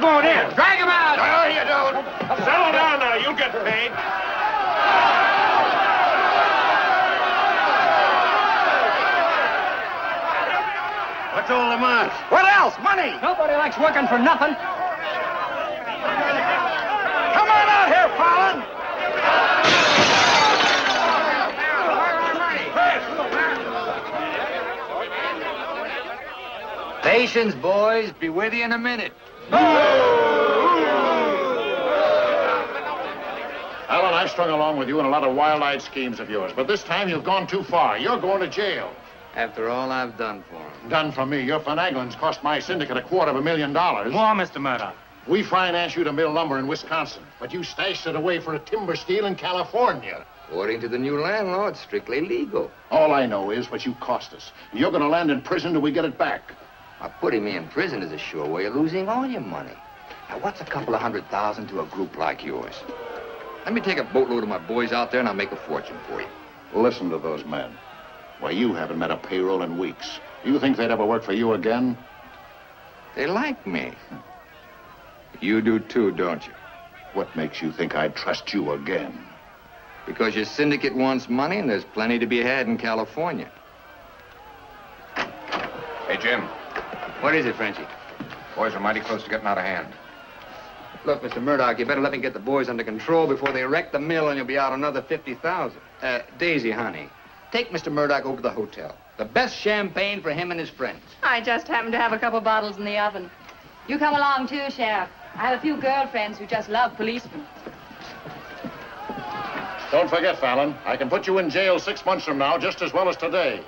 They're going in. Drag them out. No, you don't. Settle down now. You'll get paid. What's all the money? What else? Money. Nobody likes working for nothing. Come on out here, Fallon. Patience, boys. Be with you in a minute. Alan, I strung along with you in a lot of wild-eyed schemes of yours, but this time you've gone too far. You're going to jail. After all I've done for him. Done for me? Your finaglings cost my syndicate $250,000. More, Mr. Murdoch. We financed you to mill lumber in Wisconsin, but you stashed it away for a timber steal in California. According to the new land law, it's strictly legal. All I know is what you cost us. And you're going to land in prison till we get it back. Now, putting me in prison is a sure way of losing all your money. Now, what's a couple of $100,000 to a group like yours? Let me take a boatload of my boys out there and I'll make a fortune for you. Listen to those men. Why, you haven't met a payroll in weeks. You think they'd ever work for you again? They like me. You do too, don't you? What makes you think I'd trust you again? Because your syndicate wants money and there's plenty to be had in California. Hey, Jim. What is it, Frenchie? Boys are mighty close to getting out of hand. Look, Mr. Murdoch, you better let me get the boys under control before they wreck the mill and you'll be out another $50,000. Daisy, honey, take Mr. Murdoch over to the hotel. The best champagne for him and his friends. I just happen to have a couple bottles in the oven. You come along too, Sheriff. I have a few girlfriends who just love policemen. Don't forget, Fallon, I can put you in jail 6 months from now just as well as today.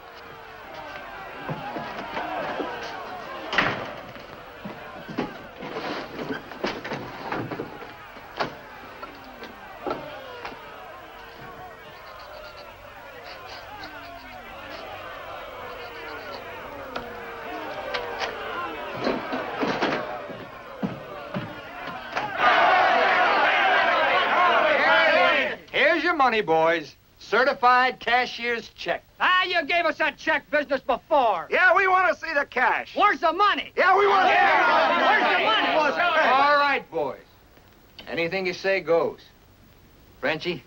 Boys, certified cashier's check. Ah, you gave us that check business before. Yeah, we want to see the cash. Where's the money? Yeah, we want to see the money. Where's the money? All right, boys. Anything you say goes. Frenchie,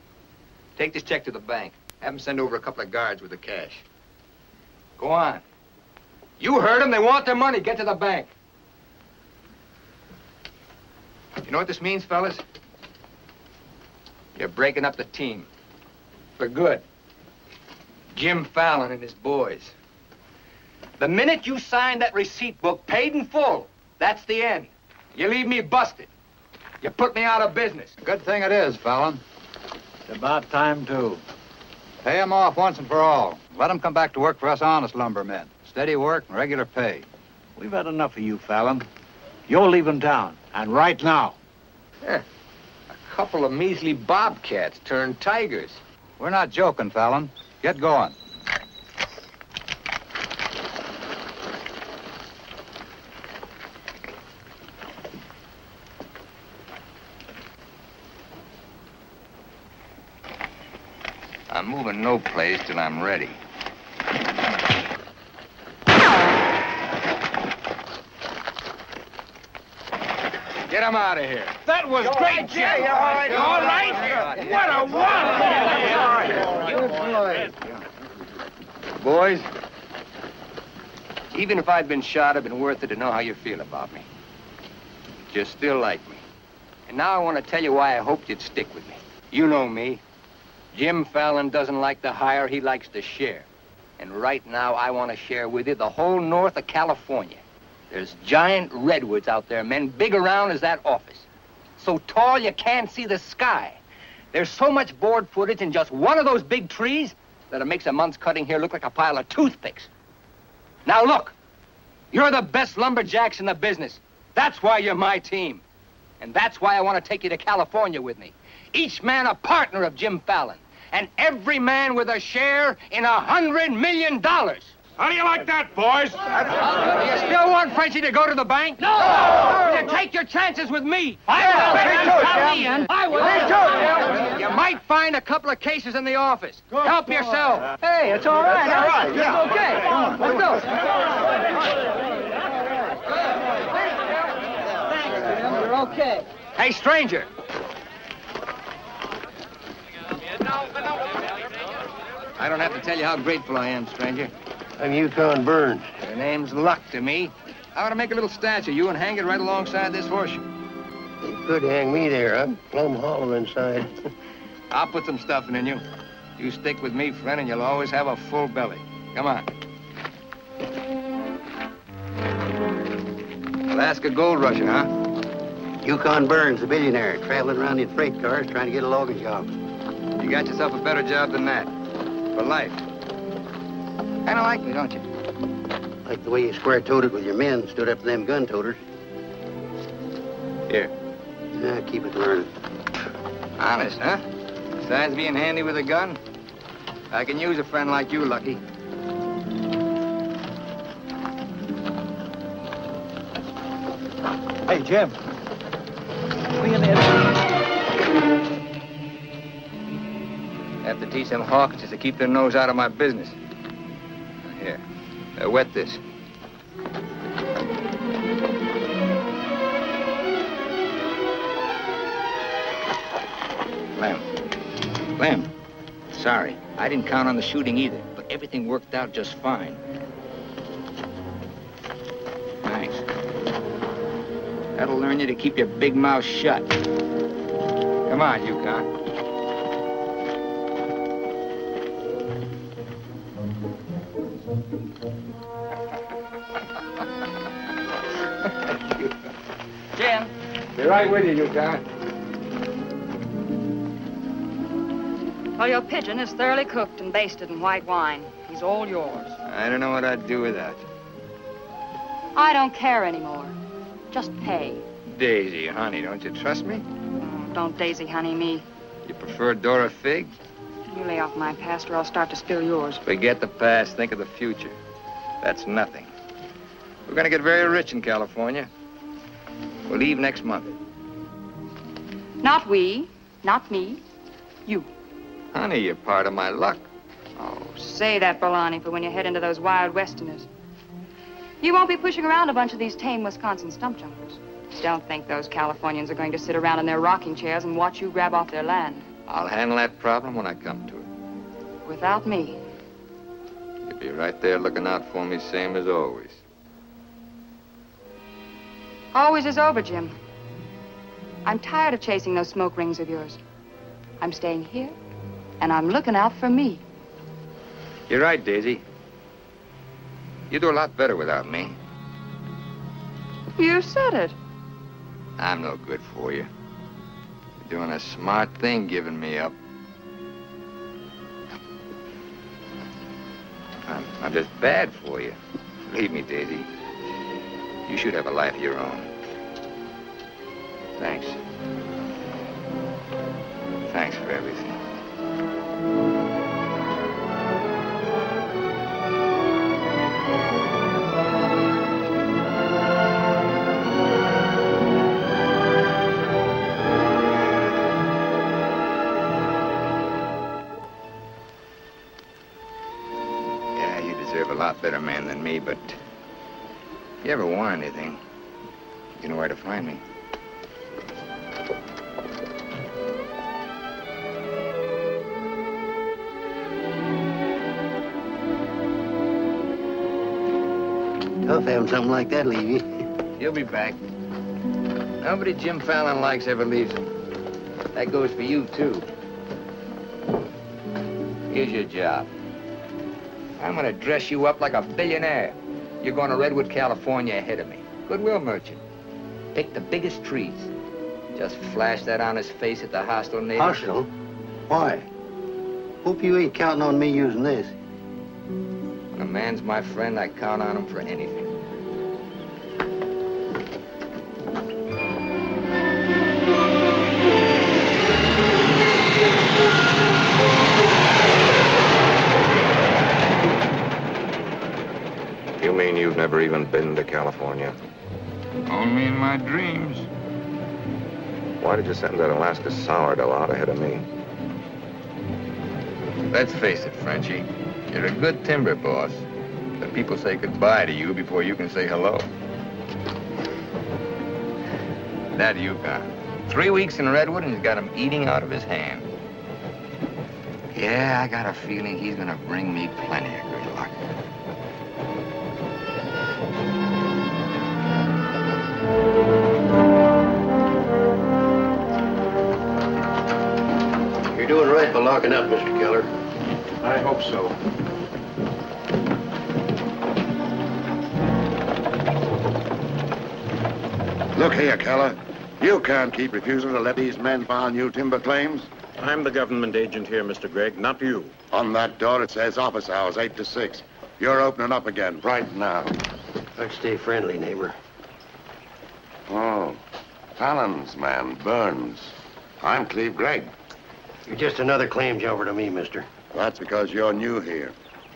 take this check to the bank. Have them send over a couple of guards with the cash. Go on. You heard them. They want their money. Get to the bank. You know what this means, fellas? You're breaking up the team. For good. Jim Fallon and his boys. The minute you sign that receipt book, paid in full, that's the end. You leave me busted. You put me out of business. Good thing it is, Fallon. It's about time, too. Pay them off once and for all. Let them come back to work for us honest lumbermen. Steady work and regular pay. We've had enough of you, Fallon. You're leaving town, and right now. Yeah. A couple of measly bobcats turned tigers. We're not joking, Fallon. Get going. I'm moving no place till I'm ready. Get him out of here. That was great, Jim. Yeah, you all right? All right? What a wallop! Boys, even if I'd been shot, it'd been worth it to know how you feel about me. You still like me. And now I want to tell you why I hoped you'd stick with me. You know me. Jim Fallon doesn't like to hire, he likes to share. And right now, I want to share with you the whole north of California. There's giant redwoods out there, men, big around as that office. So tall you can't see the sky. There's so much board footage in just one of those big trees that it makes a month's cutting here look like a pile of toothpicks. Now look, you're the best lumberjacks in the business. That's why you're my team. And that's why I want to take you to California with me. Each man a partner of Jim Fallon. And every man with a share in $100 million. How do you like that, boys? Do you still want Frenchie to go to the bank? No! Then take your chances with me. I will. You might find a couple of cases in the office. Help yourself. Hey, it's all right. It's okay. Let's go. Thanks, Jim. Okay. Hey, stranger. I don't have to tell you how grateful I am, stranger. I'm Yukon Burns. Your name's luck to me. I ought to make a little statue of you and hang it right alongside this horseshoe. You could hang me there. I'm plumb hollow inside. I'll put some stuffing in you. You stick with me, friend, and you'll always have a full belly. Come on. Alaska gold rushing, huh? Yukon Burns, the billionaire, traveling around in freight cars trying to get a logging job. You got yourself a better job than that. For life. Kind of like me, don't you? Like the way you square-toed with your men, stood up to them gun-toters. Here. Yeah, keep it learning. Honest, huh? Besides being handy with a gun, I can use a friend like you, Lucky. Hey, Jim. We in there. Have to teach them hawks just to keep their nose out of my business. Here. Wet this. Lem. Sorry, I didn't count on the shooting either, but everything worked out just fine. Thanks. That'll learn you to keep your big mouth shut. Come on, Yukon. Jim. Be right with you, Yukon. Well, your pigeon is thoroughly cooked and basted in white wine. He's all yours. I don't know what I'd do without you. I don't care anymore. Just pay. Daisy, honey, don't you trust me? Oh, don't Daisy, honey, me. You prefer Dora Figg? You lay off my past or I'll start to spill yours. Forget the past, think of the future. That's nothing. We're gonna get very rich in California. We'll leave next month. Not we, not me, you. Honey, you're part of my luck. Oh, say that, Bolani, for when you head into those wild Westerners. You won't be pushing around a bunch of these tame Wisconsin stump jumpers. Don't think those Californians are going to sit around in their rocking chairs and watch you grab off their land. I'll handle that problem when I come to it. Without me. You'll be right there looking out for me, same as always. Always is over, Jim. I'm tired of chasing those smoke rings of yours. I'm staying here, and I'm looking out for me. You're right, Daisy. You do a lot better without me. You said it. I'm no good for you. You're doing a smart thing giving me up. I'm just bad for you. Leave me, Daisy. You should have a life of your own. Thanks. Thanks for everything. Yeah, you deserve a lot better man than me, but... If you ever want anything, you know where to find me. Tough having something like that leave you. He'll be back. Nobody Jim Fallon likes ever leaves him. That goes for you, too. Here's your job. I'm gonna dress you up like a billionaire. You're going to Redwood, California ahead of me. Goodwill merchant. Pick the biggest trees. Just flash that on his face at the hostile neighbor. Hostile? Why? Hope you ain't counting on me using this. When a man's my friend, I count on him for anything. You mean you've never even been to California? Only in my dreams. Why did you send that Alaska sourdough out ahead of me? Let's face it, Frenchie. You're a good timber boss. The people say goodbye to you before you can say hello. that Yukon. 3 weeks in Redwood and he's got him eating out of his hand. Yeah, I got a feeling he's gonna bring me plenty of good luck. You're doing right by locking up, Mr. Keller. I hope so. Look here, Keller. You can't keep refusing to let these men file new timber claims. I'm the government agent here, Mr. Gregg, not you. On that door, it says office hours, 8 to 6. You're opening up again, right now. Let's stay friendly, neighbor. Oh, Fallon's man, Burns. I'm Cleve Gregg. You're just another claim jobber to me, mister. That's because you're new here.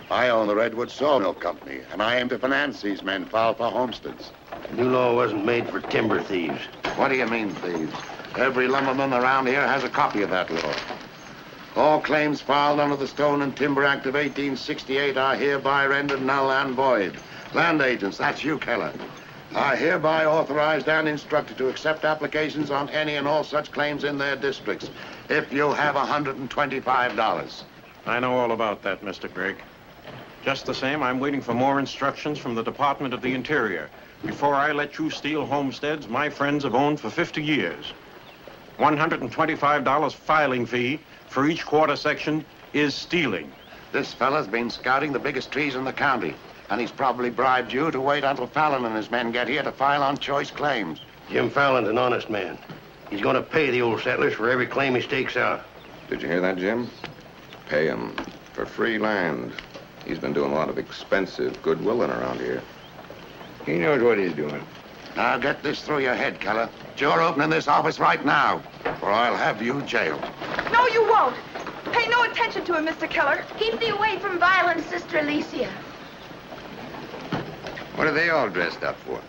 I own the Redwood Sawmill Company, and I aim to finance these men filed for homesteads. The new law wasn't made for timber thieves. What do you mean, thieves? Every lumberman around here has a copy of that law. All claims filed under the Stone and Timber Act of 1868 are hereby rendered null and void. Land agents, that's you, Keller, are hereby authorized and instructed to accept applications on any and all such claims in their districts, if you have $125. I know all about that, Mr. Gregg. Just the same, I'm waiting for more instructions from the Department of the Interior. Before I let you steal homesteads my friends have owned for 50 years. $125 filing fee for each quarter section is stealing. This fella's been scouting the biggest trees in the county, and he's probably bribed you to wait until Fallon and his men get here to file on choice claims. Jim Fallon's an honest man. He's gonna pay the old settlers for every claim he stakes out. Did you hear that, Jim? Pay him for free land. He's been doing a lot of expensive goodwilling around here. He knows what he's doing. Now get this through your head, Keller. You're opening this office right now, or I'll have you jailed. No, you won't. Pay no attention to him, Mr. Keller. Keep me away from violence, Sister Alicia. What are they all dressed up for?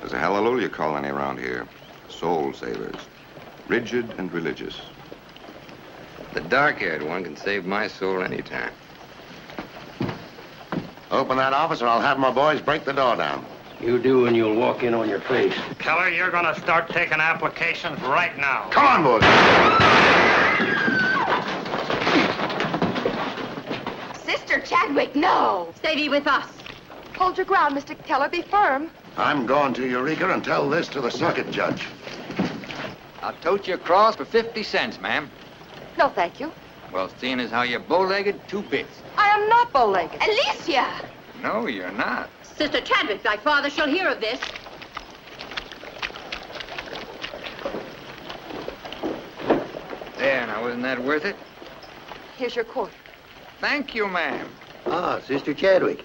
There's a hallelujah colony around here. Soul savers. Rigid and religious. The dark-haired one can save my soul anytime. Open that office or I'll have my boys break the door down. You do and you'll walk in on your face. Keller, you're gonna start taking applications right now. Come on, boys. Sister Chadwick, no. Stay with us. Hold your ground, Mr. Keller. Be firm. I'm going to Eureka and tell this to the circuit judge. I'll tote you across for 50 cents, ma'am. No, thank you. Well, seeing as how you're bow-legged, two bits. I am not bow-legged. Alicia! No, you're not. Sister Chadwick, thy father shall hear of this. There, now, wasn't that worth it? Here's your quarter. Thank you, ma'am. Ah, Sister Chadwick.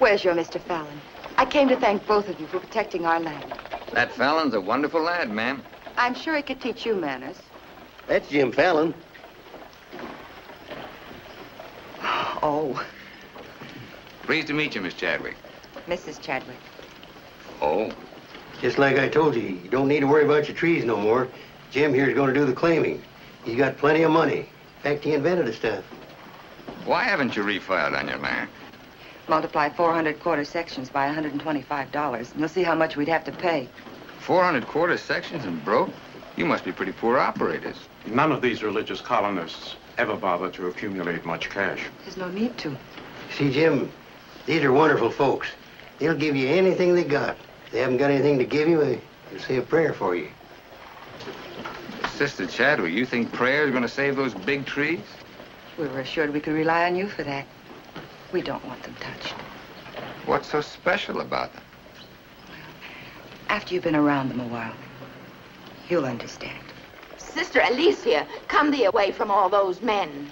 Where's your Mr. Fallon? I came to thank both of you for protecting our land. That Fallon's a wonderful lad, ma'am. I'm sure he could teach you manners. That's Jim Fallon. Oh. Pleased to meet you, Miss Chadwick. Mrs. Chadwick. Oh. Just like I told you, you don't need to worry about your trees no more. Jim here's going to do the claiming. He's got plenty of money. In fact, he invented the stuff. Why haven't you refiled on your land? Multiply 400 quarter sections by $125, and you'll see how much we'd have to pay. 400 quarter sections and broke? You must be pretty poor operators. None of these religious colonists ever bother to accumulate much cash. There's no need to. See, Jim, these are wonderful folks. They'll give you anything they got. If they haven't got anything to give you, they'll say a prayer for you. Sister Chadwick, you think prayer is going to save those big trees? We were assured we could rely on you for that. We don't want them touched. What's so special about them? After you've been around them a while, you'll understand. Sister Alicia, come thee away from all those men.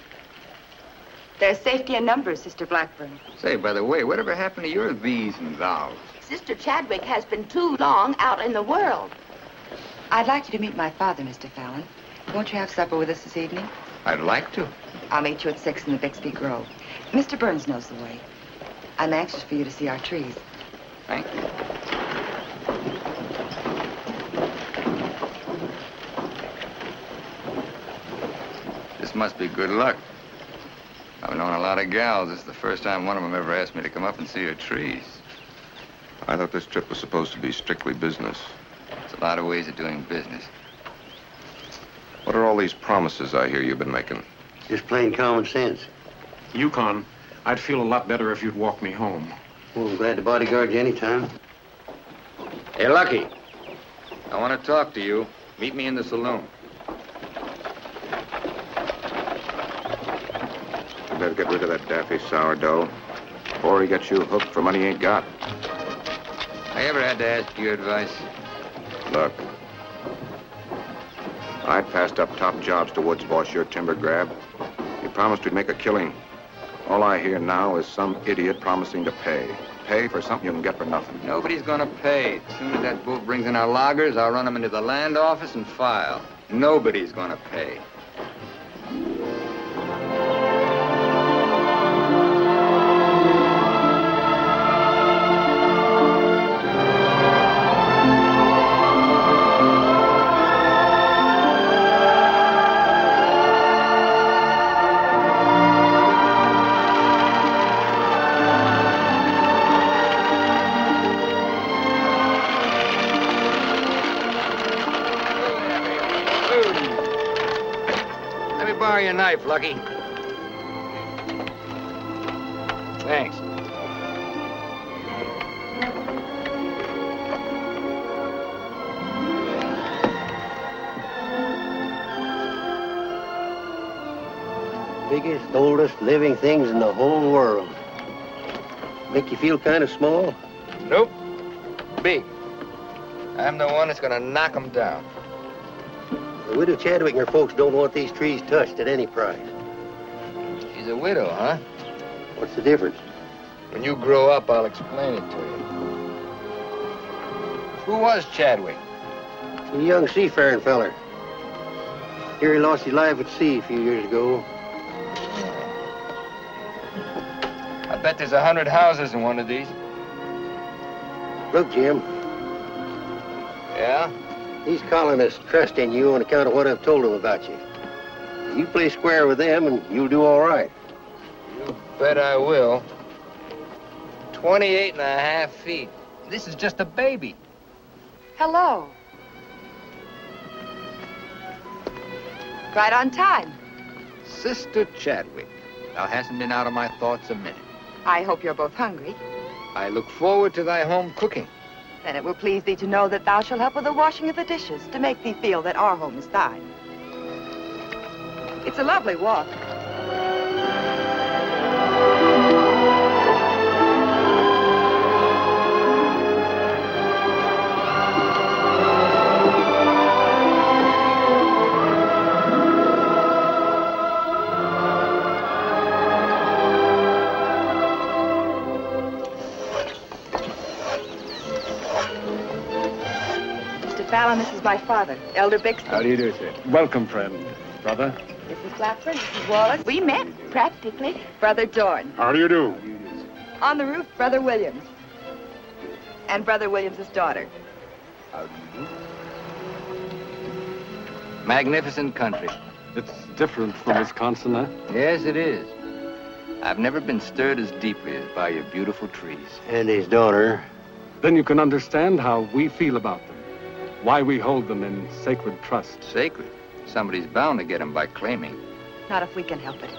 There's safety in numbers, Sister Blackburn. Say, by the way, whatever happened to your thees and thous? Sister Chadwick has been too long out in the world. I'd like you to meet my father, Mr. Fallon. Won't you have supper with us this evening? I'd like to. I'll meet you at 6 in the Bixby Grove. Mr. Burns knows the way. I'm anxious for you to see our trees. Thank you. This must be good luck. I've known a lot of gals. This is the first time one of them ever asked me to come up and see her trees. I thought this trip was supposed to be strictly business. It's a lot of ways of doing business. What are all these promises I hear you've been making? Just plain common sense. Yukon, I'd feel a lot better if you'd walk me home. Well, I'm glad to bodyguard you anytime. Hey, Lucky. I want to talk to you. Meet me in the saloon. You better get rid of that daffy sourdough, or he gets you hooked for money you ain't got. I ever had to ask your advice? Look, I passed up top jobs to Woods boss your timber grab. He promised we'd make a killing. All I hear now is some idiot promising to pay. Pay for something you can get for nothing. Nobody's gonna pay. As soon as that bull brings in our loggers, I'll run them into the land office and file. Nobody's gonna pay. Knife, Lucky. Thanks. Biggest, oldest living things in the whole world. Make you feel kind of small? Nope. Big. I'm the one that's gonna knock them down. The widow Chadwick and her folks don't want these trees touched at any price. She's a widow, huh? What's the difference? When you grow up, I'll explain it to you. Who was Chadwick? A young seafaring feller. Here he lost his life at sea a few years ago. I bet there's 100 houses in one of these. Look, Jim. Yeah? These colonists trust in you on account of what I've told them about you. You play square with them, and you'll do all right. You bet I will. 28.5 feet. This is just a baby. Hello. Right on time. Sister Chadwick. Thou hasn't been out of my thoughts a minute. I hope you're both hungry. I look forward to thy home cooking. Then it will please thee to know that thou shalt help with the washing of the dishes to make thee feel that our home is thine. It's a lovely walk. Fallon, this is my father, Elder Bixby. How do you do, sir? Welcome, friend. Brother? This is Clapper, this is Wallace. We met, practically. Brother Dorn. How do you do? On the roof, Brother Williams. And Brother Williams' daughter. How do you do? Magnificent country. It's different from Wisconsin, huh? Yes, it is. I've never been stirred as deeply as by your beautiful trees. And his daughter. Then you can understand how we feel about them. Why we hold them in sacred trust. Sacred? Somebody's bound to get them by claiming. Not if we can help it.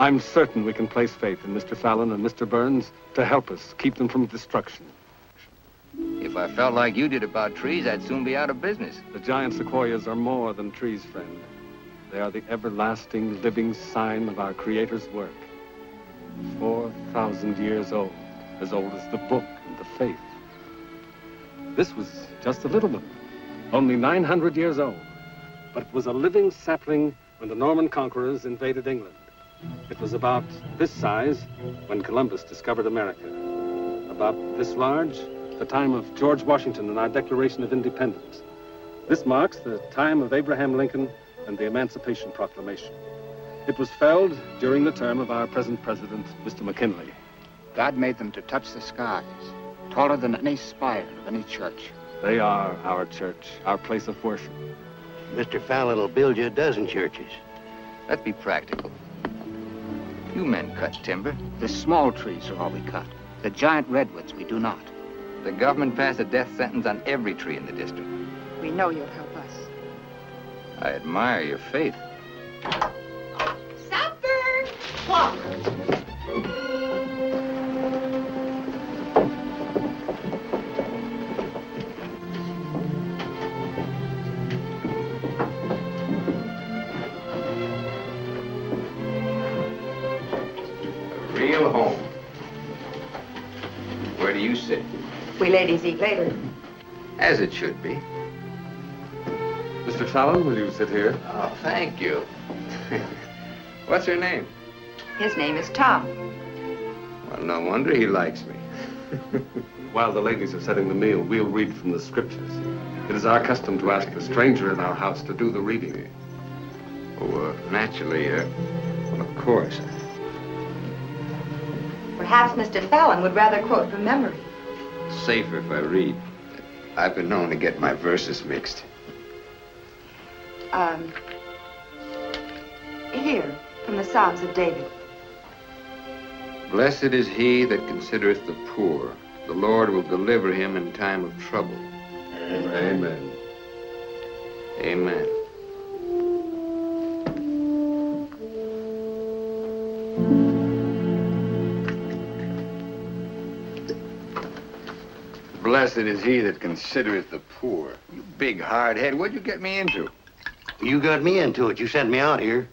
I'm certain we can place faith in Mr. Fallon and Mr. Burns to help us keep them from destruction. If I felt like you did about trees, I'd soon be out of business. The giant sequoias are more than trees, friend. They are the everlasting living sign of our Creator's work. 4,000 years old as the book and the faith. This was just a little one. Only 900 years old, but it was a living sapling when the Norman conquerors invaded England. It was about this size when Columbus discovered America. About this large, the time of George Washington and our Declaration of Independence. This marks the time of Abraham Lincoln and the Emancipation Proclamation. It was felled during the term of our present president, Mr. McKinley. God made them to touch the skies, taller than any spire of any church. They are our church, our place of worship. Mr. Fallon will build you a dozen churches. Let's be practical. You men cut timber. The small trees are all we cut. The giant redwoods we do not. The government passed a death sentence on every tree in the district. We know you'll help us. I admire your faith. Supper! Walk! We ladies eat later. As it should be. Mr. Fallon, will you sit here? Oh, thank you. What's her name? His name is Tom. Well, no wonder he likes me. While the ladies are setting the meal, we'll read from the scriptures. It is our custom to ask the stranger in our house to do the reading. Oh, naturally, well, of course. Perhaps Mr. Fallon would rather quote from memory. Safer if I read. I've been known to get my verses mixed. Here, from the Psalms of David. Blessed is he that considereth the poor. The Lord will deliver him in time of trouble. Amen. Amen. Amen. Blessed is he that considereth the poor. You big hard head, what'd you get me into? You got me into it. You sent me out here.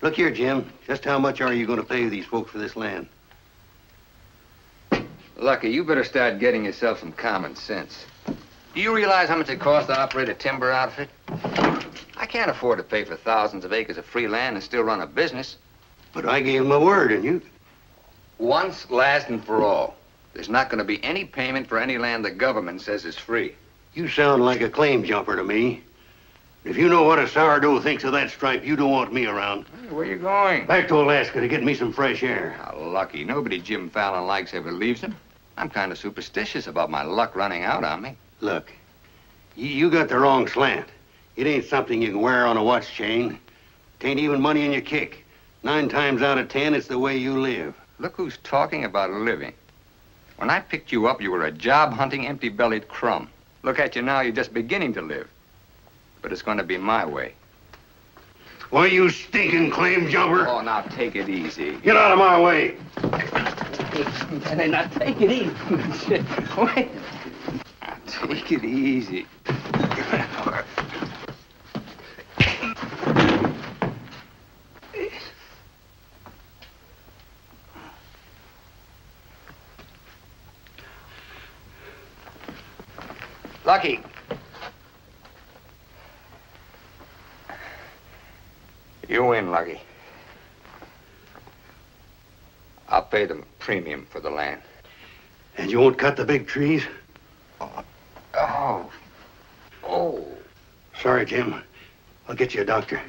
Look here, Jim. Just how much are you going to pay these folks for this land? Lucky, you better start getting yourself some common sense. Do you realize how much it costs to operate a timber outfit? I can't afford to pay for thousands of acres of free land and still run a business. But I gave my word, and you... Once, last, and for all. There's not going to be any payment for any land the government says is free. You sound like a claim jumper to me. If you know what a sourdough thinks of that stripe, you don't want me around. Hey, where are you going? Back to Alaska to get me some fresh air. How lucky. Nobody Jim Fallon likes ever leaves him. I'm kind of superstitious about my luck running out on me. Look, you got the wrong slant. It ain't something you can wear on a watch chain. It ain't even money in your kick. 9 times out of 10, it's the way you live. Look who's talking about living. When I picked you up, you were a job-hunting, empty-bellied crumb. Look at you now, you're just beginning to live. But it's going to be my way. Why, you stinking claim jumper! Oh, now take it easy. Get out of my way! Hey, now take it easy. Wait. Now take it easy. Lucky. You win, Lucky. I'll pay them premium for the land. And you won't cut the big trees? Oh. Sorry, Jim. I'll get you a doctor.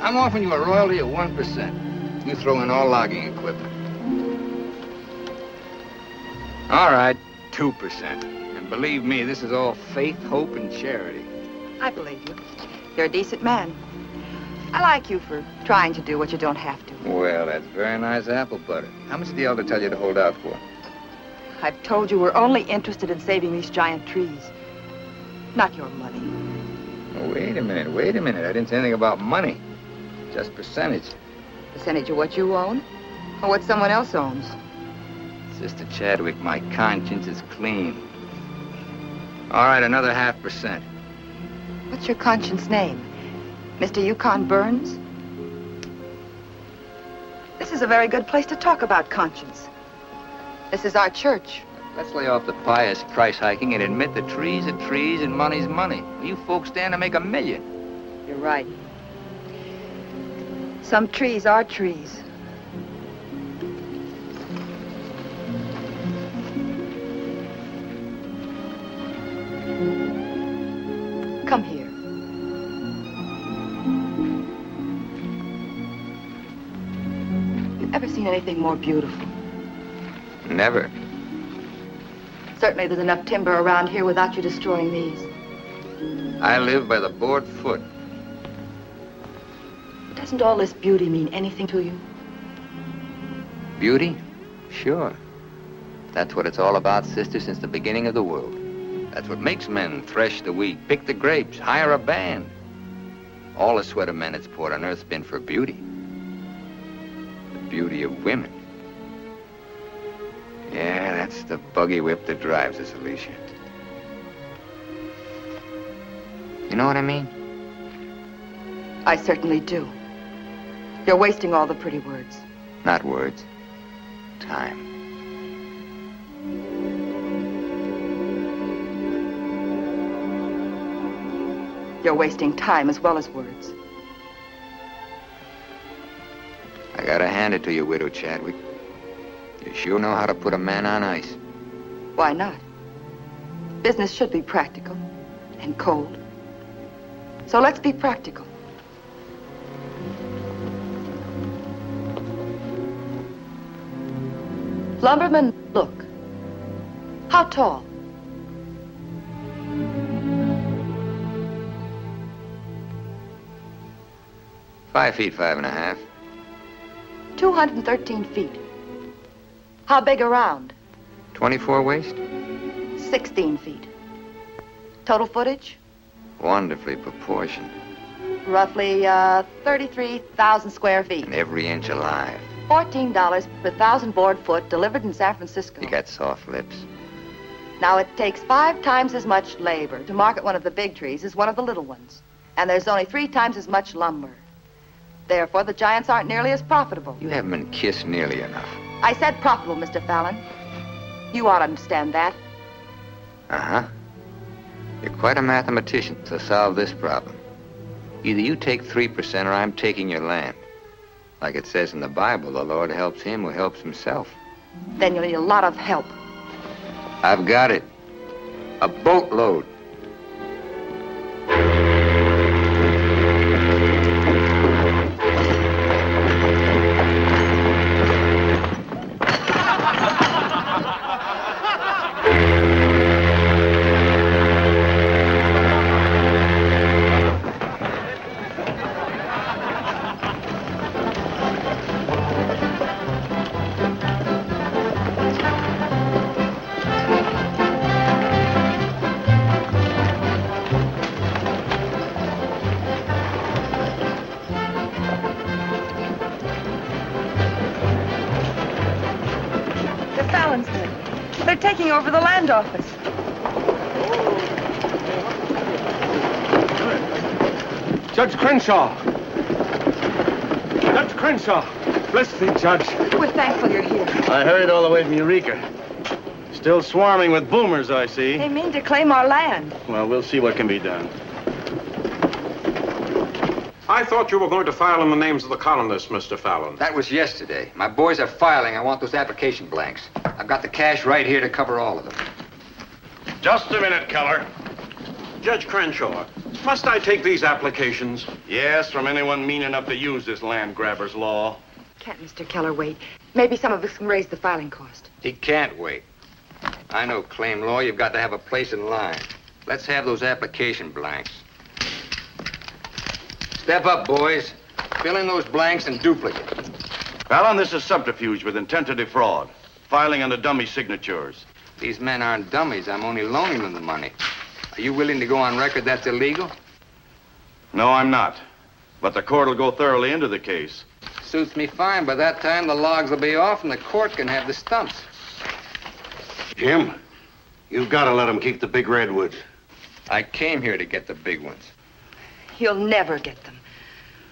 I'm offering you a royalty of 1%. You throw in all logging equipment. All right, 2%. And believe me, this is all faith, hope, and charity. I believe you. You're a decent man. I like you for trying to do what you don't have to. Well, that's very nice apple butter. How much did the elder tell you to hold out for? I've told you we're only interested in saving these giant trees, not your money. Oh, wait a minute. I didn't say anything about money. Just percentage. Percentage of what you own? Or what someone else owns? Sister Chadwick, my conscience is clean. All right, another 0.5%. What's your conscience name? Mr. Yukon Burns? This is a very good place to talk about conscience. This is our church. Let's lay off the pious price hiking and admit that trees are trees and money's money. You folks stand to make a million. You're right. Some trees are trees. Come here. You've never seen anything more beautiful. Never. Certainly there's enough timber around here without you destroying these. I live by the board foot. Doesn't all this beauty mean anything to you? Beauty? Sure. That's what it's all about, sister, since the beginning of the world. That's what makes men thresh the wheat, pick the grapes, hire a band. All the sweat of men that's poured on earth's been for beauty. The beauty of women. Yeah, that's the buggy whip that drives us, Alicia. You know what I mean? I certainly do. You're wasting all the pretty words. Not words. Time. You're wasting time as well as words. I gotta hand it to you, Widow Chadwick. You sure know how to put a man on ice. Why not? Business should be practical and cold. So let's be practical. Lumberman, look. How tall? 5 feet 5½. 213 feet. How big around? 24 waist. 16 feet. Total footage? Wonderfully proportioned. Roughly 33,000 square feet. And every inch alive. $14 per 1,000 board foot delivered in San Francisco. You got soft lips. Now it takes 5 times as much labor to market one of the big trees as one of the little ones. And there's only 3 times as much lumber. Therefore, the giants aren't nearly as profitable. You haven't been kissed nearly enough. I said profitable, Mr. Fallon. You ought to understand that. Uh-huh. You're quite a mathematician to solve this problem. Either you take 3% or I'm taking your land. Like it says in the Bible, the Lord helps him who helps himself. Then you'll need a lot of help. I've got it. A boatload. Over the land office. Judge Crenshaw. Judge Crenshaw. Bless thee, Judge. We're thankful you're here. I hurried all the way from Eureka. Still swarming with boomers, I see. They mean to claim our land. Well, we'll see what can be done. I thought you were going to file in the names of the colonists, Mr. Fallon. That was yesterday. My boys are filing. I want those application blanks. I've got the cash right here to cover all of them. Just a minute, Keller. Judge Crenshaw, must I take these applications? Yes, from anyone mean enough to use this land grabber's law. Can't Mr. Keller wait? Maybe some of us can raise the filing cost. He can't wait. I know claim law. You've got to have a place in line. Let's have those application blanks. Step up, boys. Fill in those blanks and duplicate. Fallon, this is subterfuge with intent to defraud. Filing under dummy signatures. These men aren't dummies. I'm only loaning them the money. Are you willing to go on record that's illegal? No, I'm not. But the court will go thoroughly into the case. Suits me fine. By that time, the logs will be off and the court can have the stumps. Jim, you've got to let them keep the big redwoods. I came here to get the big ones. You'll never get them.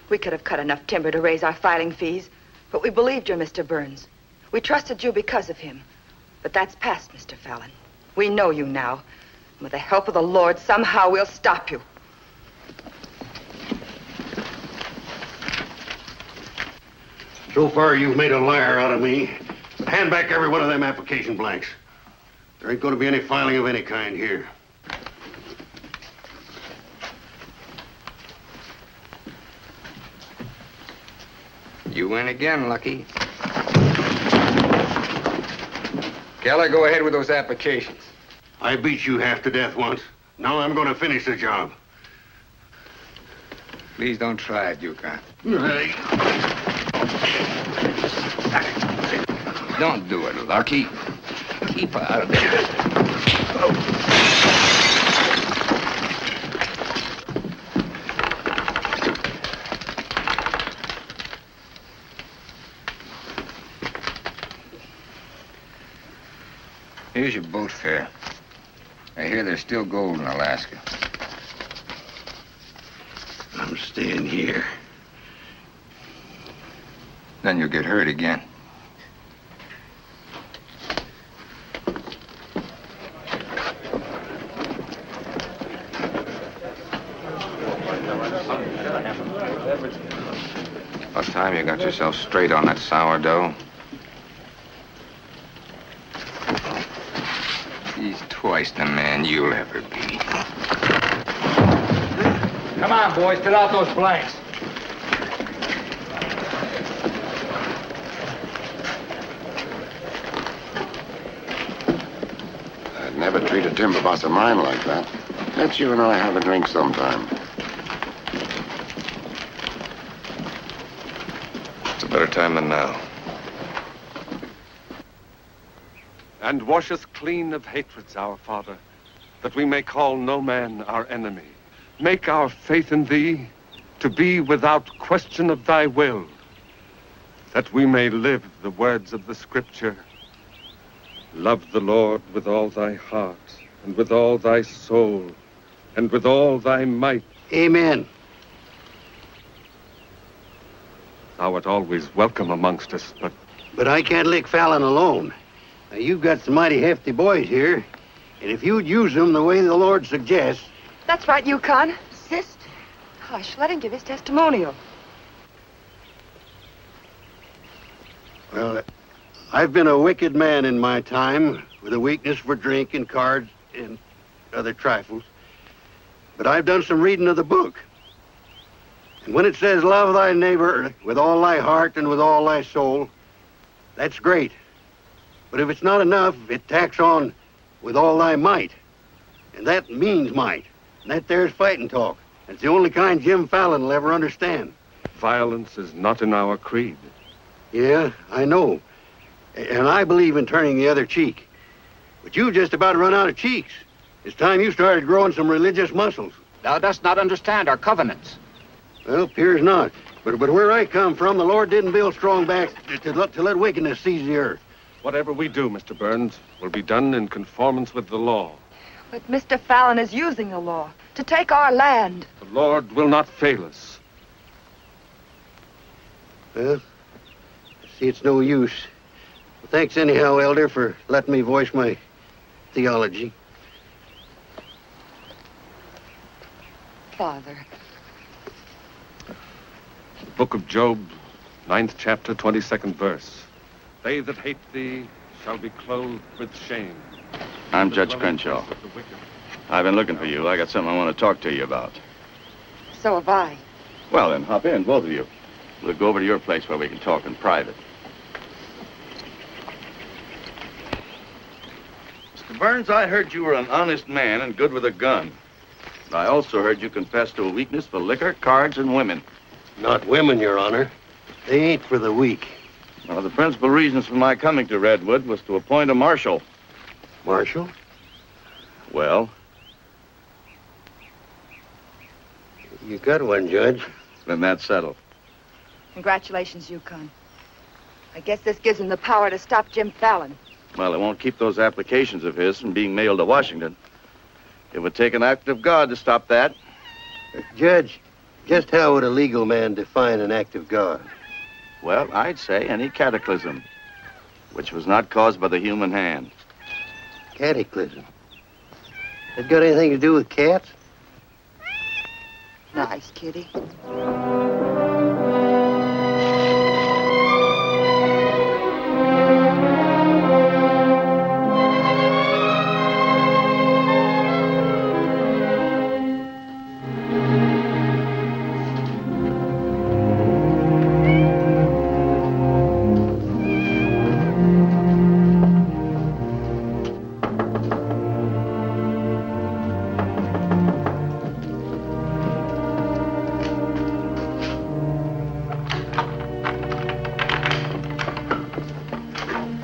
We could have cut enough timber to raise our filing fees, but we believed you, Mr. Burns. We trusted you because of him. But that's past, Mr. Fallon. We know you now. And with the help of the Lord, somehow we'll stop you. So far, you've made a liar out of me. Hand back every one of them application blanks. There ain't going to be any filing of any kind here. You win again, Lucky. Keller, go ahead with those applications. I beat you half to death once. Now I'm going to finish the job. Please don't try it, Yukon. Don't do it, Lucky. Keep her out of there. Here's your boat fare. I hear there's still gold in Alaska. I'm staying here. Then you'll get hurt again. About time you got yourself straight on that sourdough. He's twice the man you'll ever be. Come on, boys, fill out those blanks. I'd never treat a timber boss of mine like that. Let's you and I have a drink sometime. It's a better time than now. And wash us clean of hatreds, our Father, that we may call no man our enemy. Make our faith in thee to be without question of thy will, that we may live the words of the Scripture. Love the Lord with all thy heart, and with all thy soul, and with all thy might. Amen. Thou art always welcome amongst us, but... But I can't lick Fallon alone. Now, you've got some mighty hefty boys here, and if you'd use them the way the Lord suggests... That's right, Yukon. Assist. Hush, let him give his testimonial. Well, I've been a wicked man in my time, with a weakness for drink and cards and other trifles. But I've done some reading of the book. And when it says, love thy neighbor with all thy heart and with all thy soul, that's great. But if it's not enough, it tacks on with all thy might. And that means might. And that there's fighting talk. It's the only kind Jim Fallon will ever understand. Violence is not in our creed. Yeah, I know. And I believe in turning the other cheek. But you've just about run out of cheeks. It's time you started growing some religious muscles. Thou dost not understand our covenants. Well, 'pears not. But where I come from, the Lord didn't build strong backs to let wickedness seize the earth. Whatever we do, Mr. Burns, will be done in conformance with the law. But Mr. Fallon is using the law to take our land. The Lord will not fail us. Well, I see it's no use. Well, thanks anyhow, Elder, for letting me voice my theology. Father. The Book of Job, 9th chapter, 22nd verse. They that hate thee shall be clothed with shame. I'm Judge Crenshaw. I've been looking for you. I got something I want to talk to you about. So have I. Well, then, hop in, both of you. We'll go over to your place where we can talk in private. Mr. Burns, I heard you were an honest man and good with a gun. But I also heard you confess to a weakness for liquor, cards, and women. Not women, Your Honor. They ain't for the weak. Well, the principal reasons for my coming to Redwood was to appoint a marshal. Marshal? Well? You got one, Judge. Then that's settled. Congratulations, Yukon. I guess this gives him the power to stop Jim Fallon. Well, it won't keep those applications of his from being mailed to Washington. It would take an act of God to stop that. Judge, just how would a legal man define an act of God? Well, I'd say any cataclysm, which was not caused by the human hand. Cataclysm? That got anything to do with cats? Nice kitty.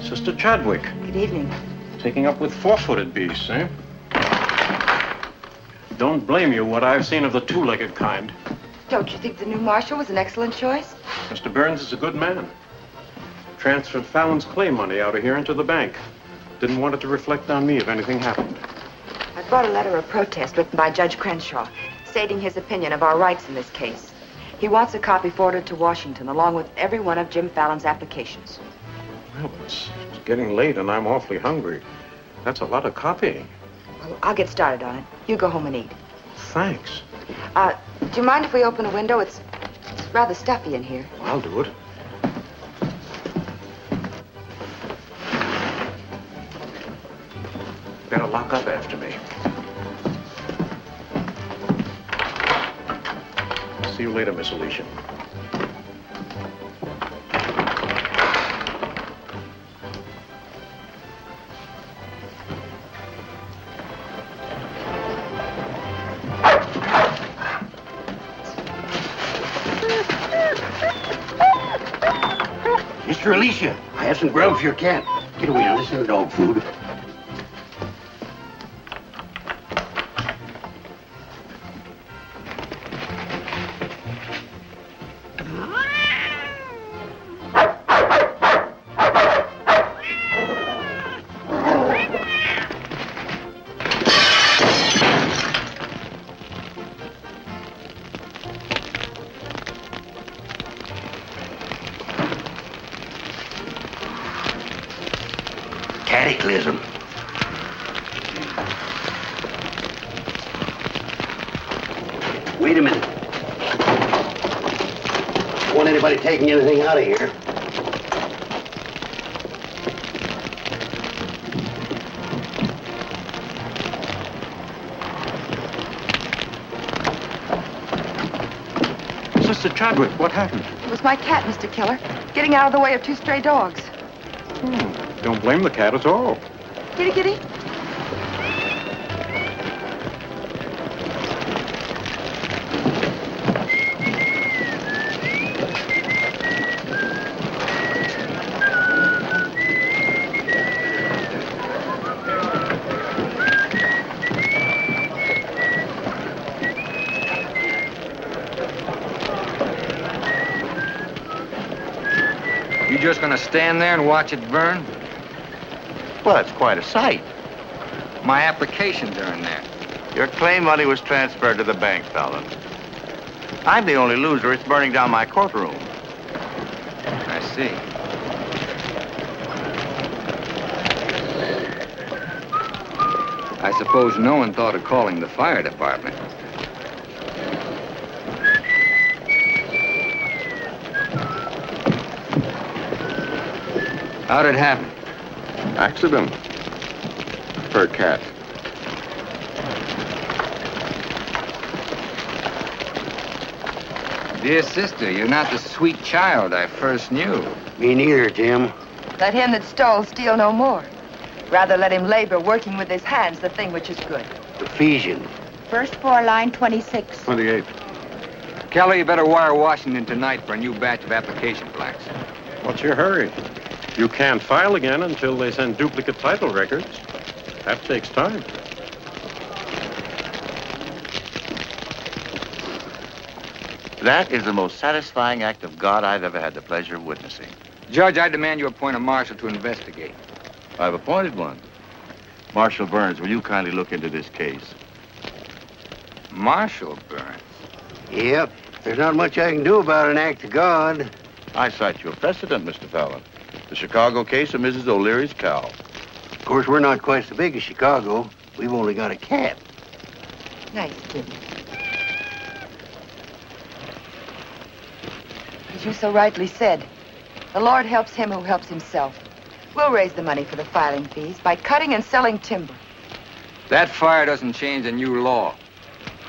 Sister Chadwick. Good evening. Taking up with four-footed beasts, eh? Don't blame you what I've seen of the two-legged kind. Don't you think the new marshal was an excellent choice? Mr. Burns is a good man. Transferred Fallon's clay money out of here into the bank. Didn't want it to reflect on me if anything happened. I brought a letter of protest written by Judge Crenshaw, stating his opinion of our rights in this case. He wants a copy forwarded to Washington, along with every one of Jim Fallon's applications. Well, it's getting late and I'm awfully hungry. That's a lot of copying. Well, I'll get started on it. You go home and eat. Thanks. Do you mind if we open a window? It's rather stuffy in here. I'll do it. Better lock up after me. See you later, Miss Alicia. Mr. Alicia, I have some grub for your cat. Get away now, this isn't dog food. Taking anything out of here. Sister Chadwick, what happened? It was my cat, Mr. Keller, getting out of the way of two stray dogs. Don't blame the cat at all. Kitty, kitty. Stand there and watch it burn? Well, it's quite a sight. My applications are in there. Your claim money was transferred to the bank, Fallon. I'm the only loser. It's burning down my courtroom. I see. I suppose no one thought of calling the fire department. How'd it happen? Accident. Her cat. Dear sister, you're not the sweet child I first knew. Me neither, Jim. Let him that stole steal no more. Rather let him labor working with his hands the thing which is good. Ephesians. First floor, line 26. 28. Kelly, you better wire Washington tonight for a new batch of application plaques. What's your hurry? You can't file again until they send duplicate title records. That takes time. That is the most satisfying act of God I've ever had the pleasure of witnessing. Judge, I demand you appoint a marshal to investigate. I've appointed one. Marshal Burns, will you kindly look into this case? Marshal Burns? Yep. There's not much I can do about an act of God. I cite you a precedent, Mr. Fallon. The Chicago case of Mrs. O'Leary's cow. Of course, we're not quite so big as Chicago. We've only got a cat. Nice kitten. As you so rightly said, the Lord helps him who helps himself. We'll raise the money for the filing fees by cutting and selling timber. That fire doesn't change the new law.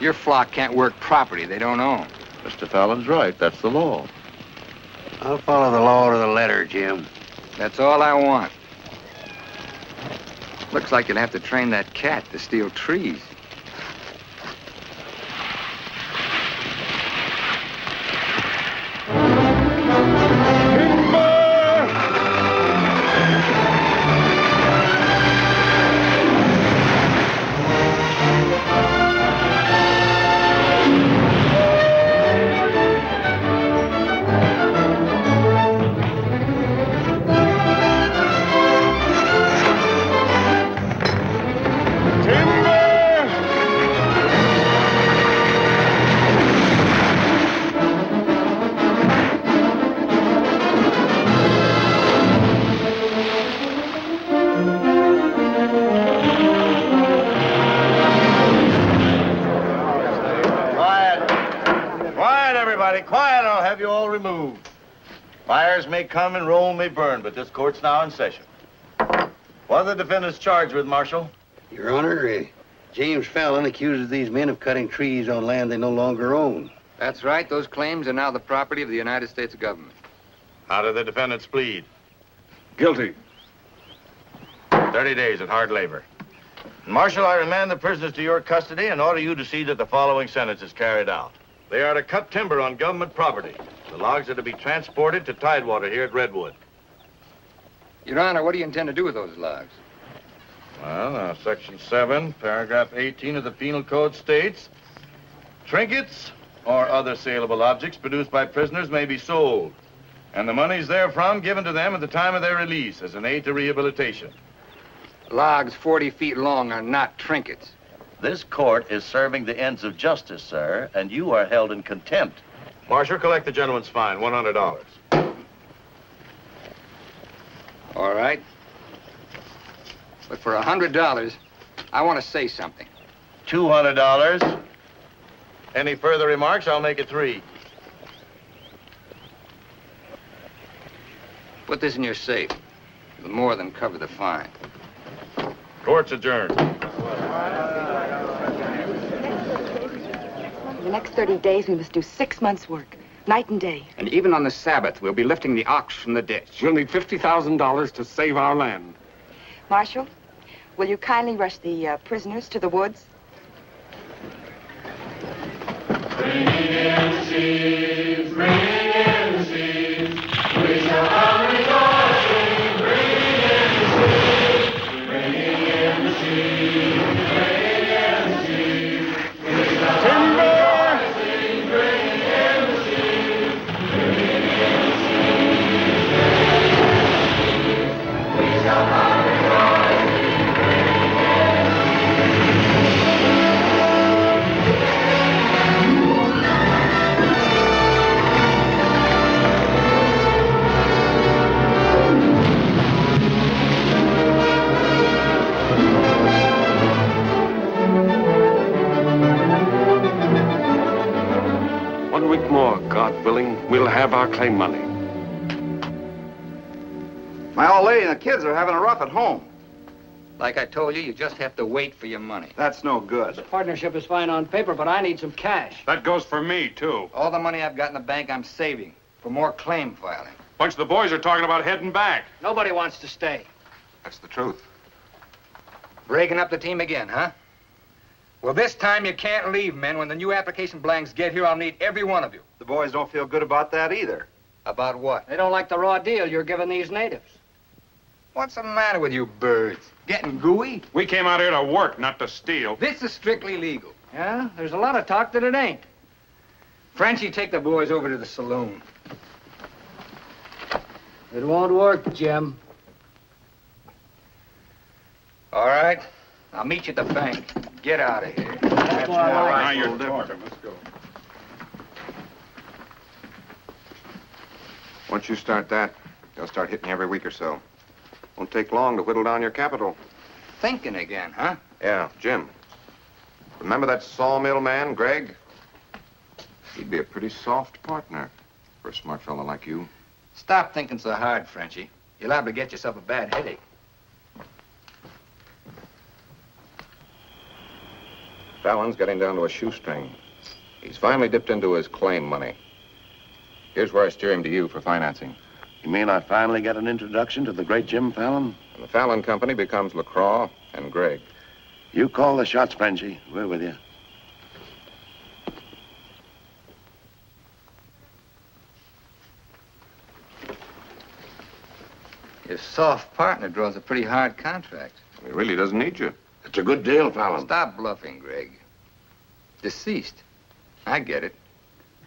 Your flock can't work property they don't own. Mr. Fallon's right. That's the law. I'll follow the law to the letter, Jim. That's all I want. Looks like you'll have to train that cat to steal trees. Timber! removed. Fires may come and Rome may burn, but this court's now in session. What are the defendants charged with, Marshal? Your Honor, James Fallon accuses these men of cutting trees on land they no longer own. That's right. Those claims are now the property of the United States government. How do the defendants plead? Guilty. 30 days at hard labor. Marshal, I remand the prisoners to your custody and order you to see that the following sentence is carried out. They are to cut timber on government property. The logs are to be transported to Tidewater here at Redwood. Your Honor, what do you intend to do with those logs? Well, Section 7, Paragraph 18 of the Penal Code states, trinkets or other saleable objects produced by prisoners may be sold, and the monies therefrom given to them at the time of their release as an aid to rehabilitation. Logs 40 feet long are not trinkets. This court is serving the ends of justice, sir, and you are held in contempt. Marshal, collect the gentleman's fine, $100. All right. But for $100, I want to say something. $200. Any further remarks, I'll make it 3. Put this in your safe. It'll more than cover the fine. Court's adjourned. In the next 30 days, we must do 6 months' work, night and day. And even on the Sabbath, we'll be lifting the ox from the ditch. We'll need $50,000 to save our land. Marshal, will you kindly rush the prisoners to the woods? Bring in sheaves, bring in sheaves. We shall have rejoicing. Bring in sheaves, bring in sheaves, bring in sheaves. We shall have rejoicing. Bring in sheaves, bring in sheaves, bring in sheaves. We shall have. More, God willing, we'll have our claim money. My old lady and the kids are having a rough at home. Like I told you, you just have to wait for your money. That's no good. The partnership is fine on paper, but I need some cash. That goes for me, too. All the money I've got in the bank, I'm saving for more claim filing. Bunch of the boys are talking about heading back. Nobody wants to stay. That's the truth. Breaking up the team again, huh? Well, this time you can't leave, men. When the new application blanks get here, I'll need every one of you. The boys don't feel good about that either. About what? They don't like the raw deal you're giving these natives. What's the matter with you birds? Getting gooey? We came out here to work, not to steal. This is strictly legal. Yeah? There's a lot of talk that it ain't. Frenchie, take the boys over to the saloon. It won't work, Jim. All right. I'll meet you at the bank. Get out of here. That's all right. Now you're different. Let's go. Once you start that, they'll start hitting you every week or so. Won't take long to whittle down your capital. Thinking again, huh? Yeah, Jim. Remember that sawmill man, Gregg? He'd be a pretty soft partner for a smart fellow like you. Stop thinking so hard, Frenchie. You're liable to get yourself a bad headache. Fallon's getting down to a shoestring. He's finally dipped into his claim money. Here's where I steer him to you for financing. You mean I finally get an introduction to the great Jim Fallon? And the Fallon Company becomes Lacroix and Gregg. You call the shots, Frenchie. We're with you. Your soft partner draws a pretty hard contract. He really doesn't need you. It's a good deal, Fallon. Stop bluffing, Gregg. Deceased. I get it.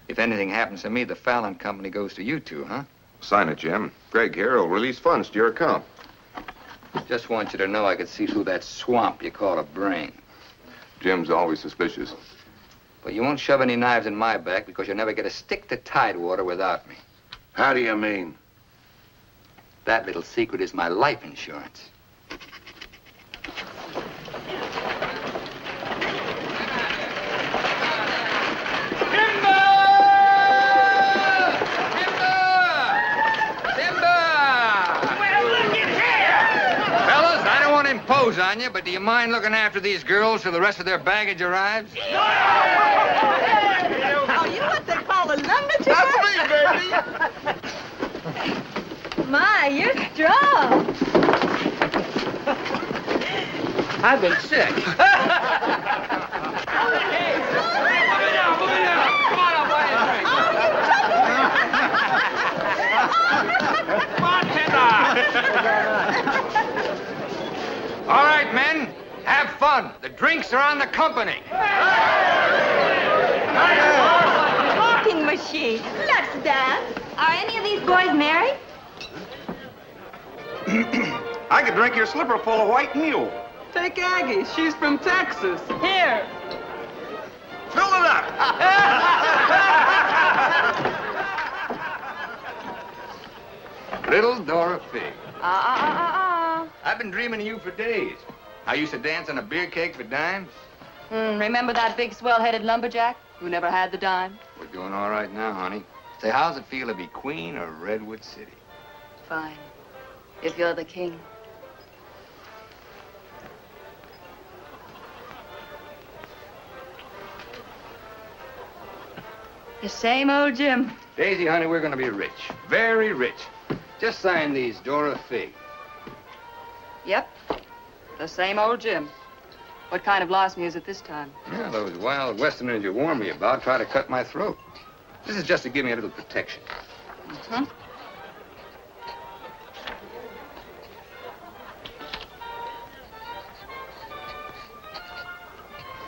If anything happens to me, the Fallon Company goes to you two, huh? Sign it, Jim. Gregg here will release funds to your account. Just want you to know I could see through that swamp you call a brain. Jim's always suspicious. But you won't shove any knives in my back because you'll never get a stick to Tidewater without me. How do you mean? That little secret is my life insurance. impose on you, but do you mind looking after these girls till the rest of their baggage arrives? Are you what they call a lumberjack? That's me, baby. My, you're strong. I've been sick. All right, men, have fun. The drinks are on the company. Talking machine. Let's dance. Are any of these boys married? I could drink your slipper full of white mule. Take Aggie. She's from Texas. Here. Fill it up. Little Dora Figg. I've been dreaming of you for days. I used to dance on a beer cake for dimes. Remember that big swell-headed lumberjack who never had the dime? We're doing all right now, honey. Say, how's it feel to be queen of Redwood City? Fine, if you're the king. The same old Jim. Daisy, honey, we're gonna be rich, very rich. Just sign these, Dora Figg. Yep, the same old Jim. What kind of loss music this time? Yeah, those wild Westerners you warned me about try to cut my throat. This is just to give me a little protection. Mm-hmm.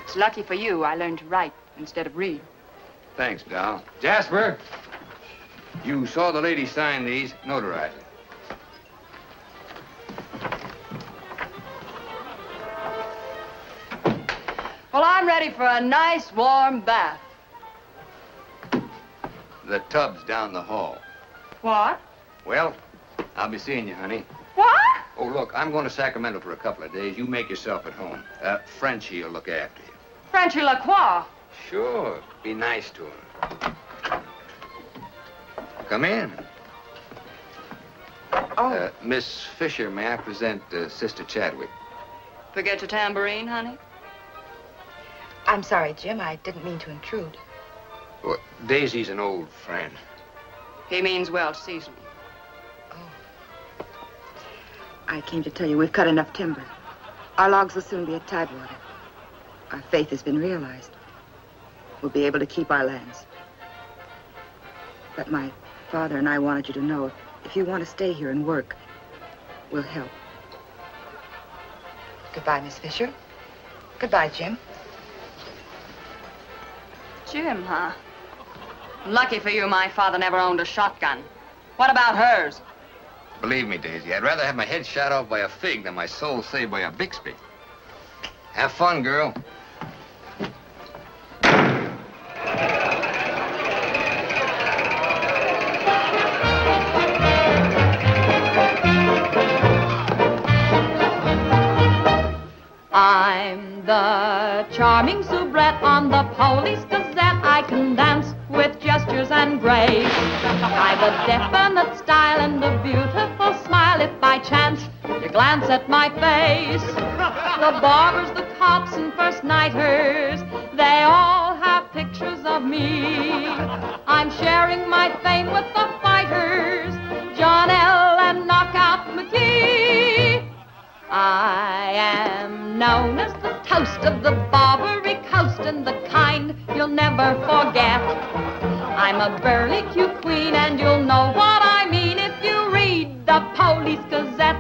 It's lucky for you I learned to write instead of read. Thanks, Dal. Jasper, you saw the lady sign these. Notarize it. Well, I'm ready for a nice, warm bath. The tub's down the hall. What? Well, I'll be seeing you, honey. What? Oh, look, I'm going to Sacramento for a couple of days. You make yourself at home. Frenchie will look after you. Frenchie Lacroix? Sure. Be nice to her. Come in. Oh. Miss Fisher, may I present Sister Chadwick? Forget your tambourine, honey? I'm sorry, Jim. I didn't mean to intrude. Well, Daisy's an old friend. He means well seasoned. Oh. I came to tell you we've cut enough timber. Our logs will soon be at Tidewater. Our faith has been realized. We'll be able to keep our lands. But my father and I wanted you to know, if you want to stay here and work, we'll help. Goodbye, Miss Fisher. Goodbye, Jim. Jim, huh? Lucky for you, my father never owned a shotgun. What about hers? Believe me, Daisy, I'd rather have my head shot off by a fig than my soul saved by a Bixby. Have fun, girl. I'm the charming soubrette on the Police Gazette. I can dance with gestures and grace. I've a definite style and a beautiful smile. If by chance you glance at my face, the barbers, the cops, and first-nighters, they all have pictures of me. I'm sharing my fame with the fighters, John L. and Knockout McGee. I am known as the toast of the Barbary Coast, and the kind you'll never forget. I'm a burly cute queen, and you'll know what I mean if you read the Police Gazette.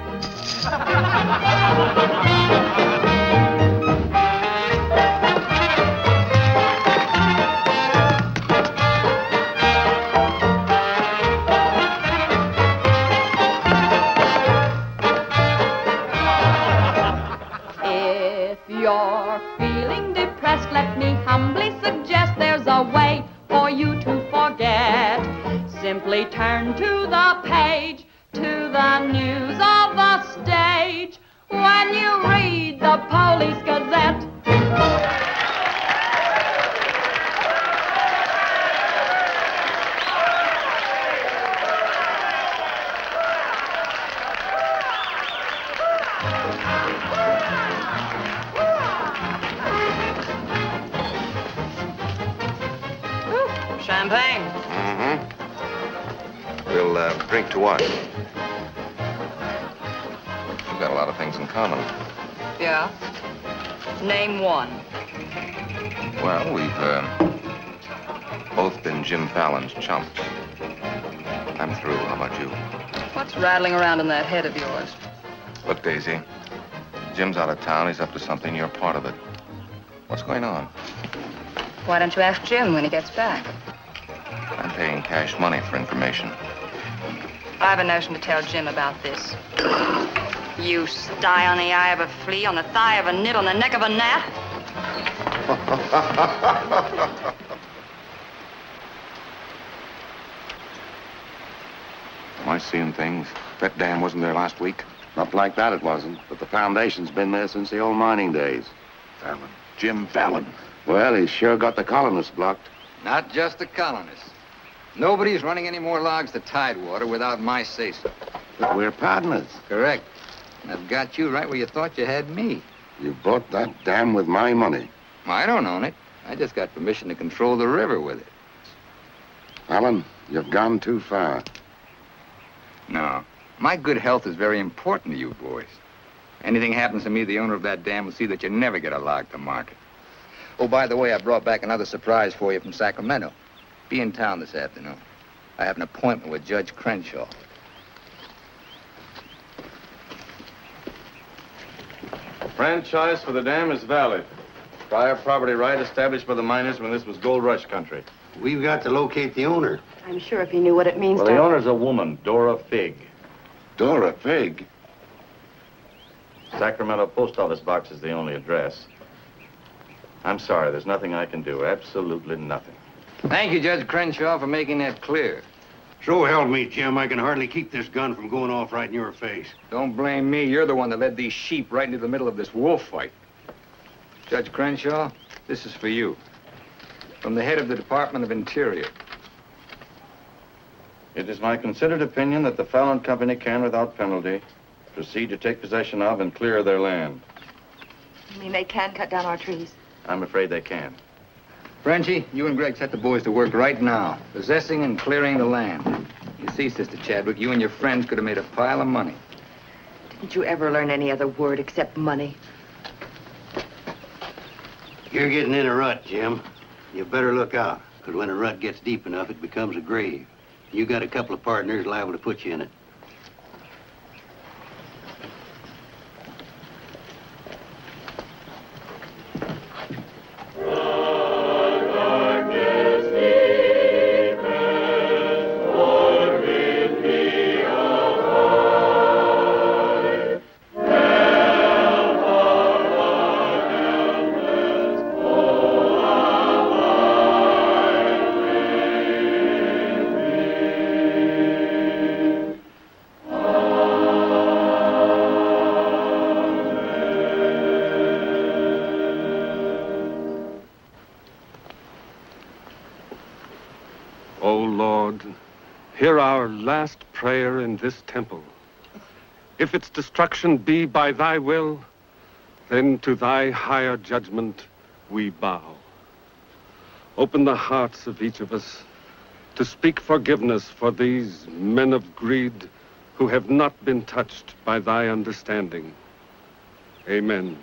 Way for you to forget. Simply turn to the page, to the news of the stage, when you read the Police Gazette. Champagne. Mm-hmm. We'll drink to what? We've got a lot of things in common. Yeah. Name one. Well, we've both been Jim Fallon's chumps. I'm through. How about you? What's rattling around in that head of yours? Look, Daisy, Jim's out of town. He's up to something. You're part of it. What's going on? Why don't you ask Jim when he gets back? I'm paying cash money for information. I have a notion to tell Jim about this. You sty on the eye of a flea, on the thigh of a nib, on the neck of a gnat. Am I seeing things? That dam wasn't there last week. Not like that it wasn't, but the foundation's been there since the old mining days. Fallon. Jim Fallon. Well, he's sure got the colonists blocked. Not just the colonists. Nobody's running any more logs to Tidewater without my say-so. But we're partners. Correct. And I've got you right where you thought you had me. You bought that dam with my money. Well, I don't own it. I just got permission to control the river with it. Alan, you've gone too far. No. My good health is very important to you boys. Anything happens to me, the owner of that dam will see that you never get a log to market. Oh, by the way, I brought back another surprise for you from Sacramento. Be in town this afternoon. I have an appointment with Judge Crenshaw. Franchise for the dam is valid. Prior property right established by the miners when this was gold rush country. We've got to locate the owner. I'm sure if he knew what it means to... Well, the owner's a woman, Dora Figg. Dora Figg? Sacramento post office box is the only address. I'm sorry, there's nothing I can do. Absolutely nothing. Thank you, Judge Crenshaw, for making that clear. So help me, Jim. I can hardly keep this gun from going off right in your face. Don't blame me. You're the one that led these sheep right into the middle of this wolf fight. Judge Crenshaw, this is for you. From the head of the Department of Interior. It is my considered opinion that the Fallon Company can, without penalty, proceed to take possession of and clear their land. You mean they can cut down our trees? I'm afraid they can. Frenchie, you and Greg set the boys to work right now, possessing and clearing the land. You see, Sister Chadwick, you and your friends could have made a pile of money. Didn't you ever learn any other word except money? You're getting in a rut, Jim. You better look out, because when a rut gets deep enough, it becomes a grave. You got a couple of partners liable to put you in it. Last prayer in this temple. If its destruction be by thy will, then to thy higher judgment we bow. Open the hearts of each of us to speak forgiveness for these men of greed who have not been touched by thy understanding. Amen.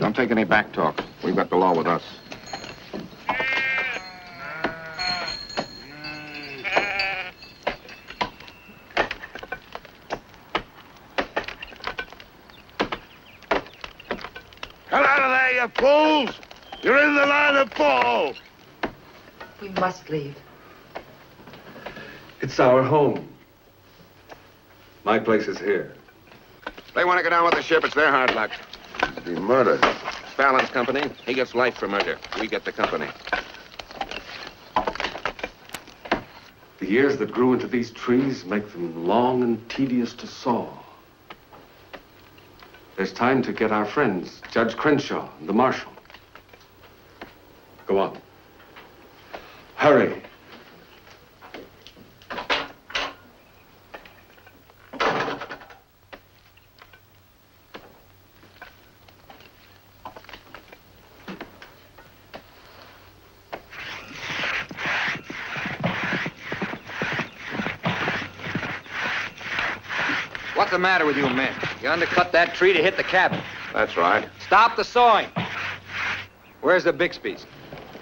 Don't take any back talk. We've got the law with us. Fools! You're in the line of fall! We must leave. It's our home. My place is here. If they want to go down with the ship, it's their hard luck. It'd be murder. Fallon's company, he gets life for murder. We get the company. The years that grew into these trees make them long and tedious to saw. There's time to get our friends, Judge Crenshaw and the marshal. Go on. Hurry. What's the matter with you men? You undercut that tree to hit the cabin. That's right. Stop the sawing. Where's the Bixbys?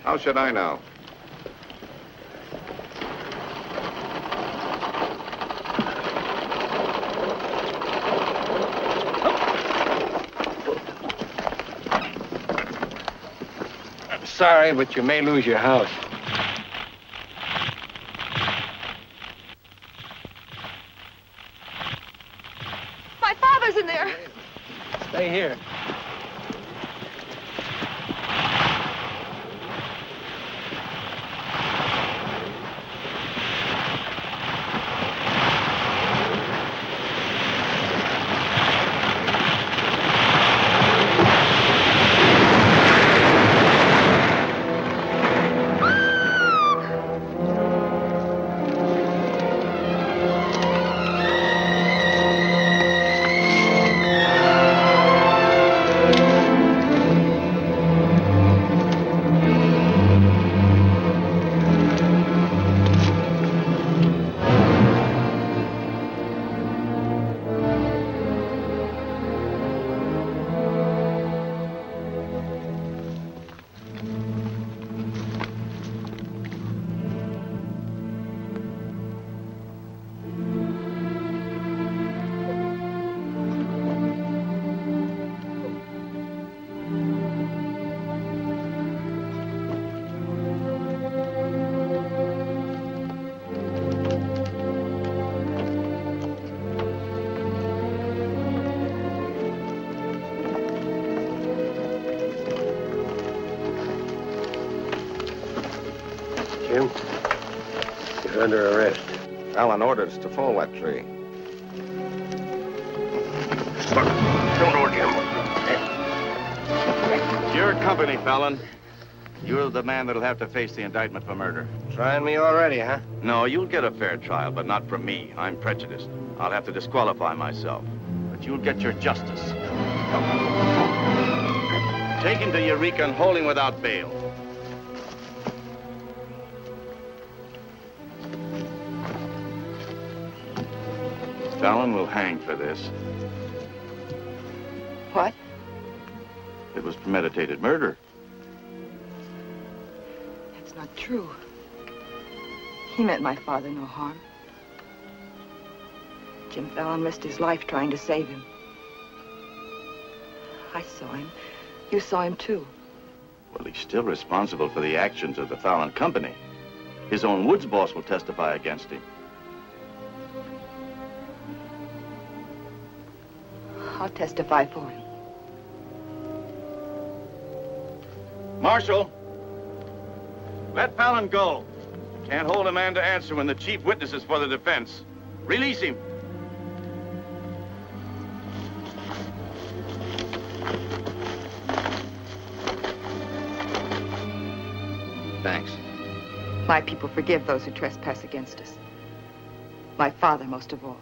How should I know? I'm sorry, but you may lose your house. My father's in there. Stay here. Under arrest. Allen ordered us to fall that tree. Look, don't order him. Your company, Fallon. You're the man that'll have to face the indictment for murder. Trying me already, huh? No, you'll get a fair trial, but not from me. I'm prejudiced. I'll have to disqualify myself. But you'll get your justice. Take him to Eureka and hold him without bail. Fallon will hang for this. What? It was premeditated murder. That's not true. He meant my father no harm. Jim Fallon risked his life trying to save him. I saw him. You saw him, too. Well, he's still responsible for the actions of the Fallon Company. His own woods boss will testify against him. I'll testify for him. Marshal, let Fallon go. Can't hold a man to answer when the chief witnesses for the defense. Release him. Thanks. My people forgive those who trespass against us. My father, most of all.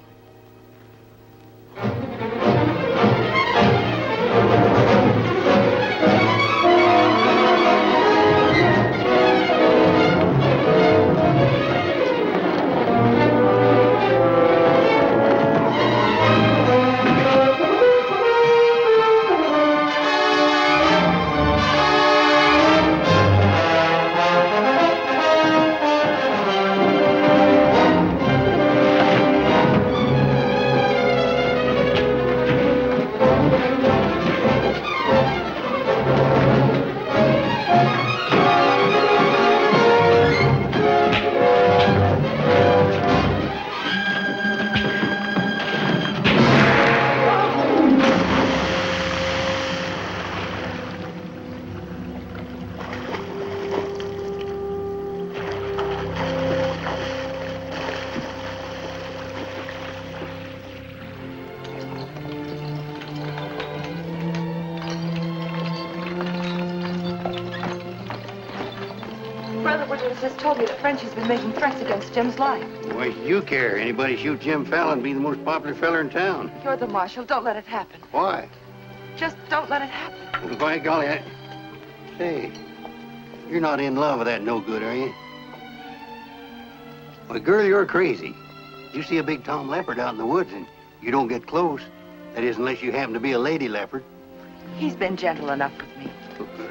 Frenchie's been making threats against Jim's life. Why do you care? Anybody shoot Jim Fallon, be the most popular feller in town. You're the marshal. Don't let it happen. Why? Just don't let it happen. Well, by golly, Say, you're not in love with that no good, are you? Why, girl, you're crazy. You see a big tom leopard out in the woods and You don't get close. That is, unless you happen to be a lady leopard. He's been gentle enough with me.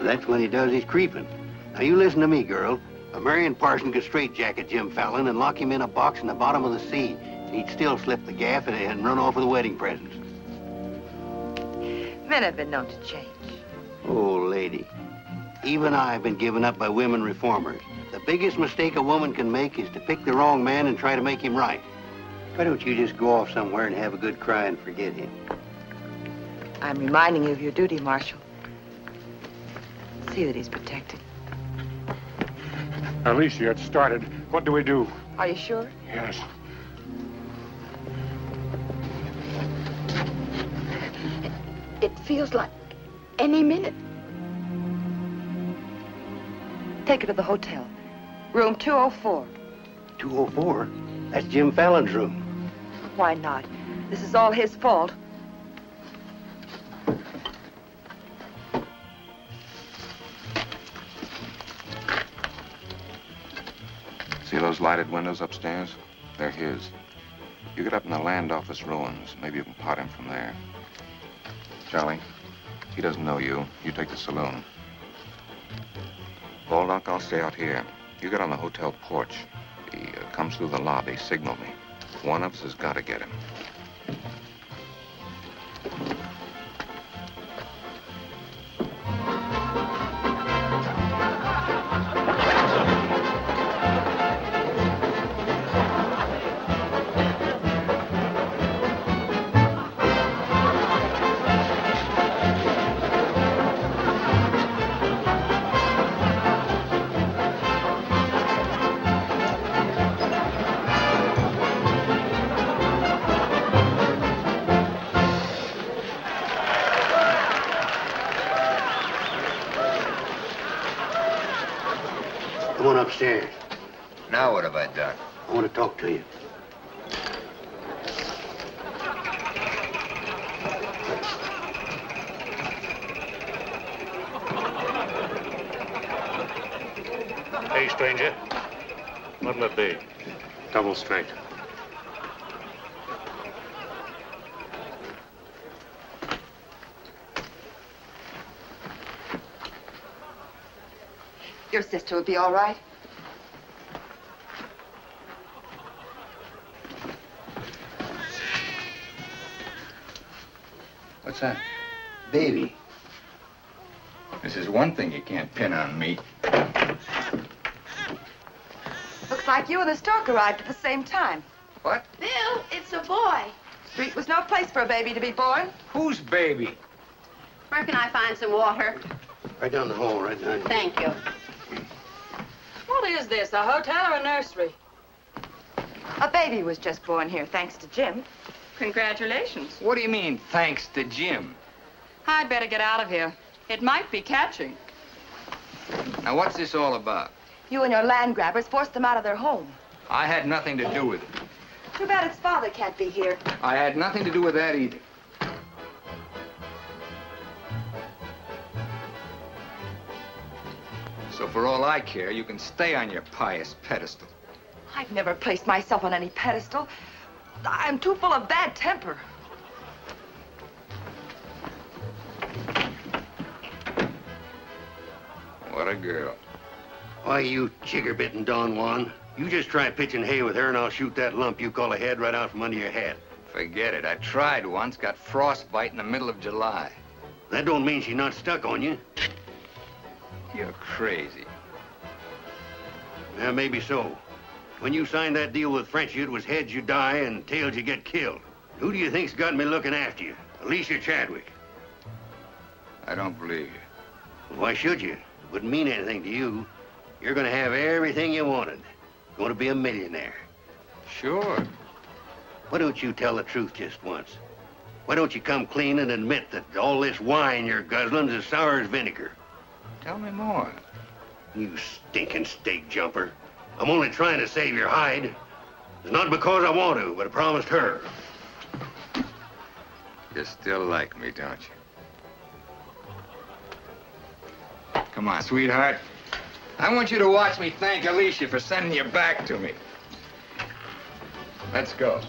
That's when he does his creeping. Now, you listen to me, girl. A Marion parson could straitjacket Jim Fallon and lock him in a box in the bottom of the sea. He'd still slip the gaff and run off with the wedding presents. Men have been known to change. Oh, lady. Even I've been given up by women reformers. The biggest mistake a woman can make is to pick the wrong man and try to make him right. Why don't you just go off somewhere and have a good cry and forget him? I'm reminding you of your duty, Marshal. See that he's protected. Alicia, it started. What do we do? Are you sure? Yes. It feels like any minute. Take her to the hotel. Room 204. 204? That's Jim Fallon's room. Why not? This is all his fault. See those lighted windows upstairs? They're his. You get up in the land office ruins. Maybe you can pot him from there. Charlie, he doesn't know you. You take the saloon. Baldock, I'll stay out here. You get on the hotel porch. He comes through the lobby. Signal me. One of us has got to get him. Now what have I done? I want to talk to you. Hey, stranger. What'll it be? Double straight. Your sister will be all right. What's that? Baby. This is one thing you can't pin on me. Looks like you and the stork arrived at the same time. What? Bill, it's a boy. Street was no place for a baby to be born. Whose baby? Where can I find some water? Right down the hall, right down. Thank you. What is this, a hotel or a nursery? A baby was just born here, thanks to Jim. Congratulations. What do you mean, thanks to Jim? I'd better get out of here. It might be catching. Now, what's this all about? You and your land grabbers forced them out of their home. I had nothing to do with it. Too bad its father can't be here. I had nothing to do with that either. So for all I care, you can stay on your pious pedestal. I've never placed myself on any pedestal. I'm too full of bad temper. What a girl. Why, you chigger-bitten Don Juan. You just try pitching hay with her and I'll shoot that lump you call a head right out from under your hat. Forget it. I tried once, got frostbite in the middle of July. That don't mean she's not stuck on you. You're crazy. Yeah, maybe so. When you signed that deal with Frenchie, it was heads you die and tails you get killed. Who do you think's got me looking after you? Alicia Chadwick. I don't believe you. Why should you? It wouldn't mean anything to you. You're going to have everything you wanted. You're going to be a millionaire. Sure. Why don't you tell the truth just once? Why don't you come clean and admit that all this wine you're guzzling's as sour as vinegar? Tell me more. You stinking steak jumper. I'm only trying to save your hide. It's not because I want to, but I promised her. You still like me, don't you? Come on, sweetheart. I want you to watch me thank Alicia for sending you back to me. Let's go.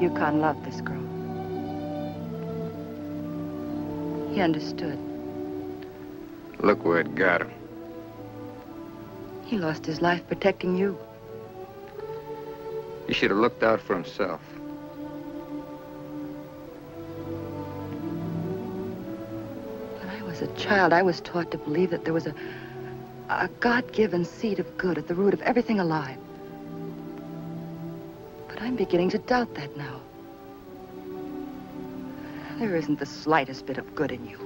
Yukon loved this girl. He understood. Look where it got him. He lost his life protecting you. He should have looked out for himself. When I was a child, I was taught to believe that there was a God-given seed of good at the root of everything alive. But I'm beginning to doubt that now. There isn't the slightest bit of good in you.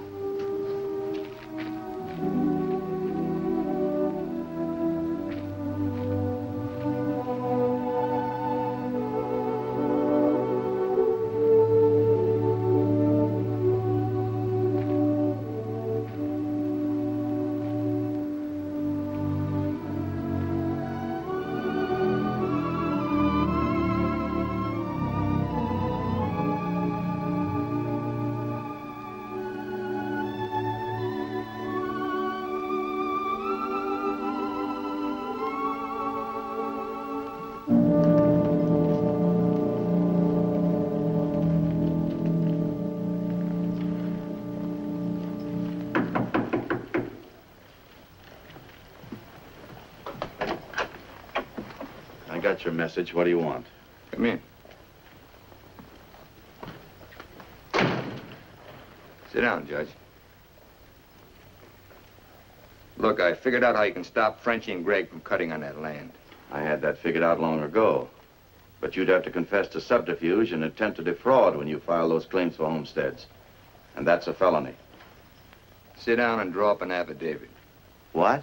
Your message. What do you want? Come in. Sit down, Judge. Look, I figured out how you can stop Frenchie and Gregg from cutting on that land. I had that figured out long ago. But you'd have to confess to subterfuge and attempt to defraud when you file those claims for homesteads. And that's a felony. Sit down and draw up an affidavit. What?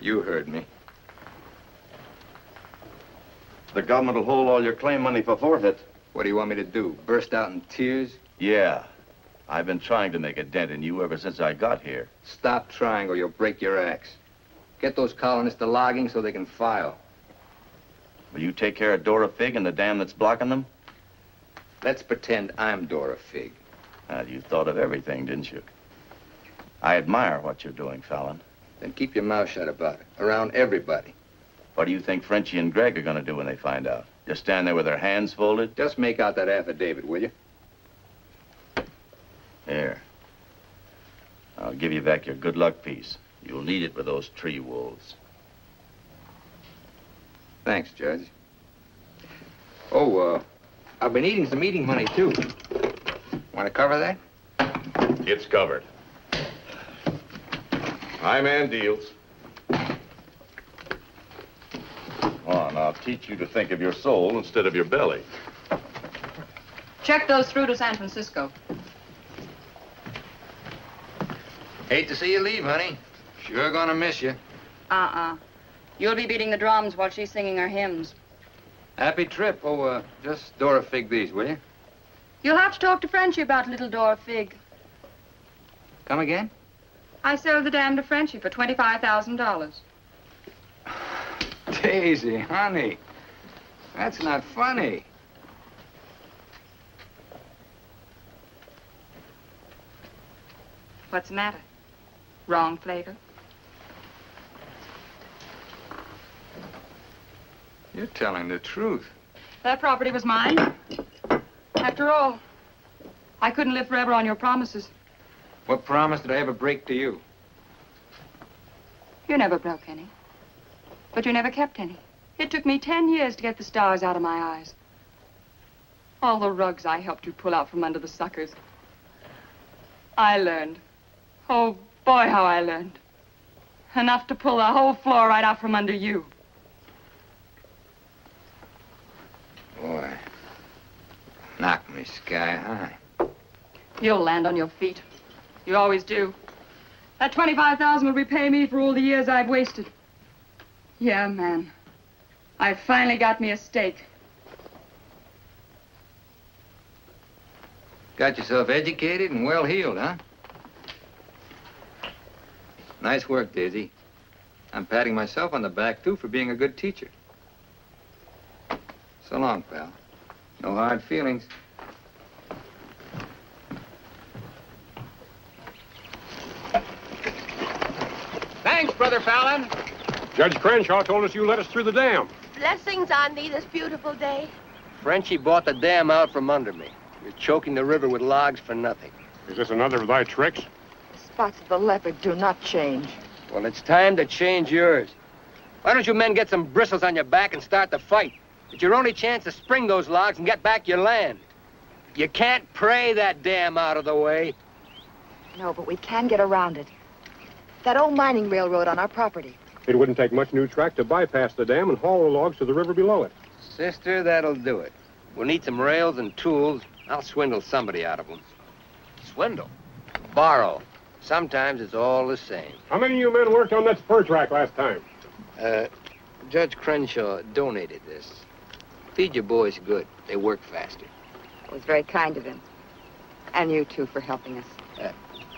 You heard me. The government will hold all your claim money for forfeit. What do you want me to do? Burst out in tears? Yeah. I've been trying to make a dent in you ever since I got here. Stop trying or you'll break your axe. Get those colonists to logging so they can file. Will you take care of Dora Figg and the dam that's blocking them? Let's pretend I'm Dora Figg. Now, you thought of everything, didn't you? I admire what you're doing, Fallon. Then keep your mouth shut about it, around everybody. What do you think Frenchie and Gregg are going to do when they find out? Just stand there with their hands folded? Just make out that affidavit, will you? Here. I'll give you back your good luck piece. You'll need it with those tree wolves. Thanks, Judge. Oh, I've been eating some eating money, too. Want to cover that? It's covered. My man deals. I'll teach you to think of your soul instead of your belly. Check those through to San Francisco. Hate to see you leave, honey. Sure gonna miss you. You'll be beating the drums while she's singing her hymns. Happy trip. Oh, just Dora Figg these, will you? You'll have to talk to Frenchie about little Dora Figg. Come again? I sold the dam to Frenchie for $25,000. Daisy, honey, that's not funny. What's the matter? Wrong flavor? You're telling the truth. That property was mine. After all, I couldn't live forever on your promises. What promise did I ever break to you? You never broke any. But you never kept any. It took me 10 years to get the stars out of my eyes. All the rugs I helped you pull out from under the suckers. I learned. Oh, boy, how I learned. Enough to pull the whole floor right out from under you. Boy, knock me sky high. You'll land on your feet. You always do. That $25,000 will repay me for all the years I've wasted. Yeah, man. I finally got me a stake. Got yourself educated and well-heeled, huh? Nice work, Daisy. I'm patting myself on the back, too, for being a good teacher. So long, pal. No hard feelings. Thanks, Brother Fallon. Judge Crenshaw told us you let us through the dam. Blessings on thee this beautiful day. Frenchie bought the dam out from under me. You're choking the river with logs for nothing. Is this another of thy tricks? The spots of the leopard do not change. Well, it's time to change yours. Why don't you men get some bristles on your back and start the fight? It's your only chance to spring those logs and get back your land. You can't pray that dam out of the way. No, but we can get around it. That old mining railroad on our property. It wouldn't take much new track to bypass the dam and haul the logs to the river below it. Sister, that'll do it. We'll need some rails and tools. I'll swindle somebody out of them. Swindle? Borrow. Sometimes it's all the same. How many of you men worked on that spur track last time? Judge Crenshaw donated this. Feed your boys good. They work faster. It was very kind of him. And you two for helping us.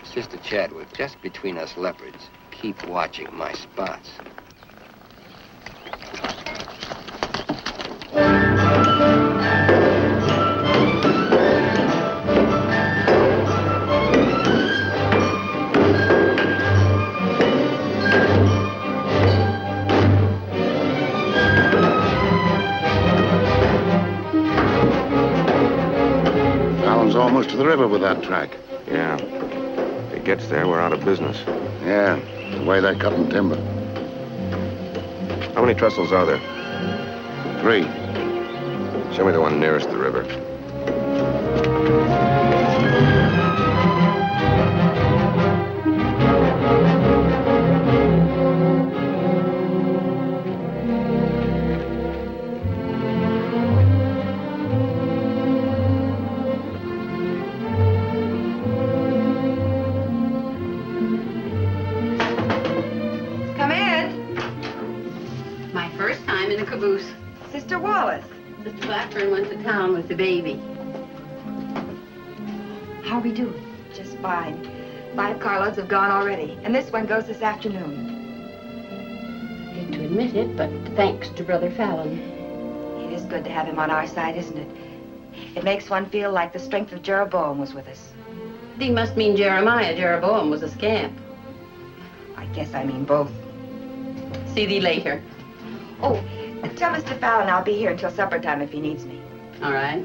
Sister Chadwick, just between us leopards, keep watching my spots. Allen's almost to the river with that track. Yeah. If it gets there, we're out of business. Yeah. The way they're cutting timber. How many trestles are there? 3. Show me the one nearest the river. The baby. How are we doing? Just fine. 5 carloads have gone already, and this one goes this afternoon. Hate to admit it, but thanks to Brother Fallon. It is good to have him on our side, isn't it? It makes one feel like the strength of Jeroboam was with us. Thee must mean Jeremiah. Jeroboam was a scamp. I guess I mean both. See thee later. Oh, tell Mr. Fallon I'll be here until supper time if he needs me. All right.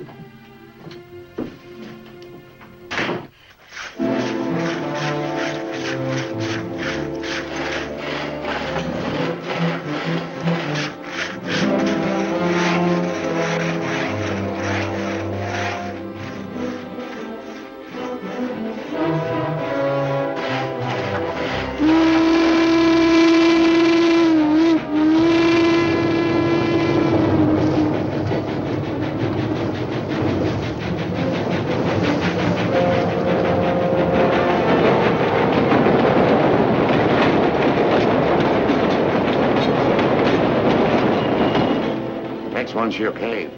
Your cave.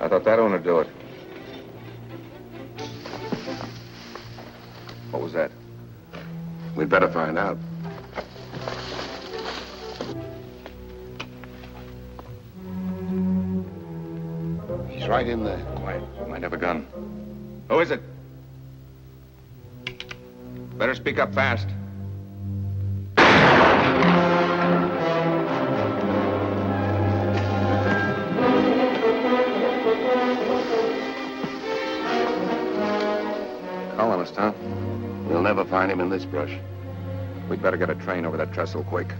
I thought that ought to do it. What was that? We'd better find out. She's right in there. Quiet. Might have a gun. Who is it? Better speak up fast. Huh? We'll never find him in this brush. We'd better get a train over that trestle quick.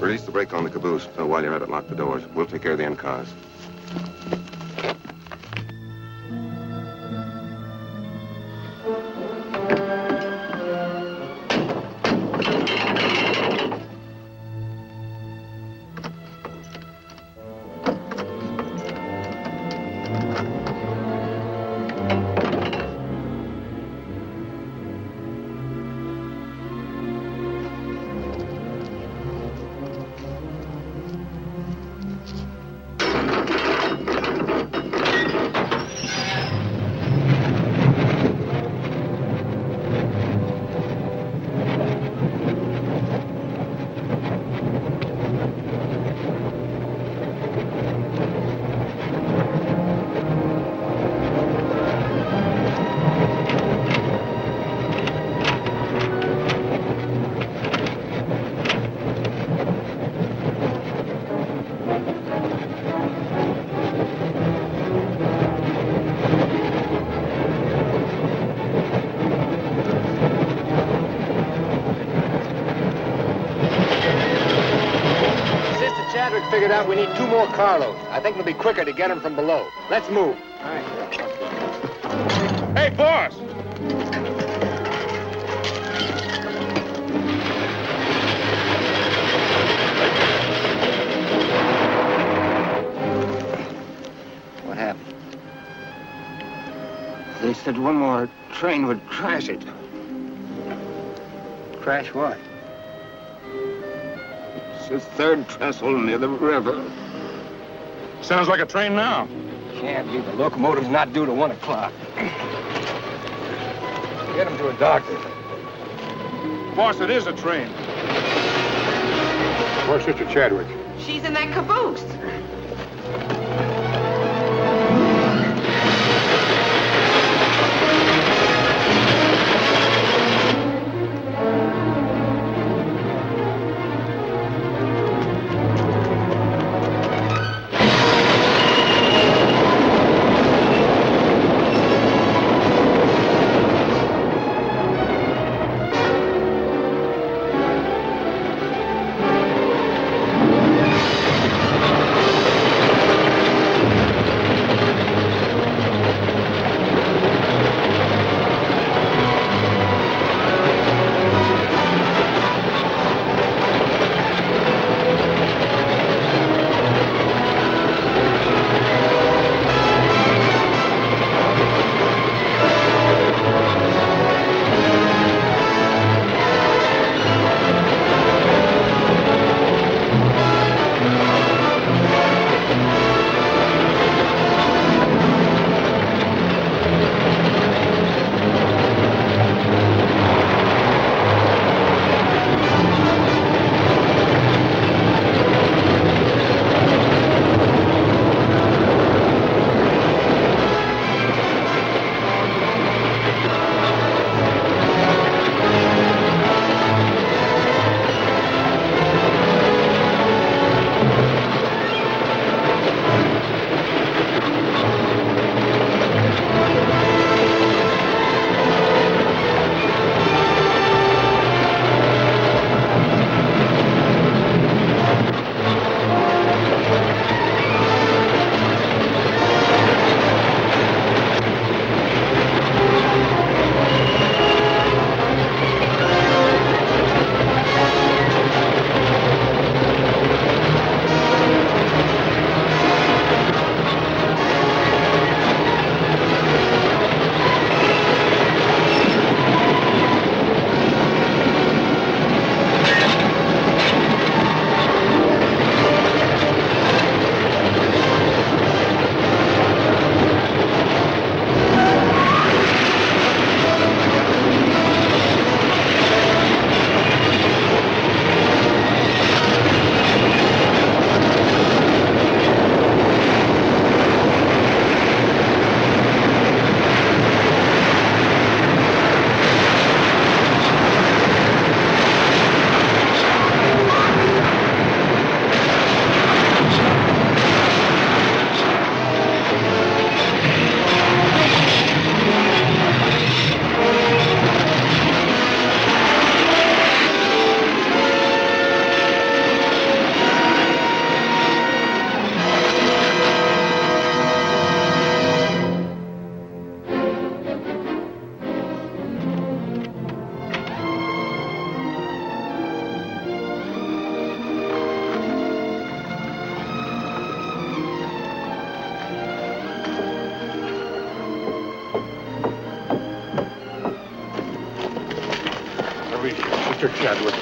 Release the brake on the caboose. So while you're at it, lock the doors. We'll take care of the end cars. figured out we need 2 more carloads. I think it'll be quicker to get them from below. Let's move. All right. Hey, boss! What happened? They said one more train would crash it. Crash what? It's the third trestle near the river. Sounds like a train now. Can't be. The locomotive's not due to 1 o'clock. Get him to a doctor. Boss, it is a train. Where's Sister Chadwick? She's in that caboose.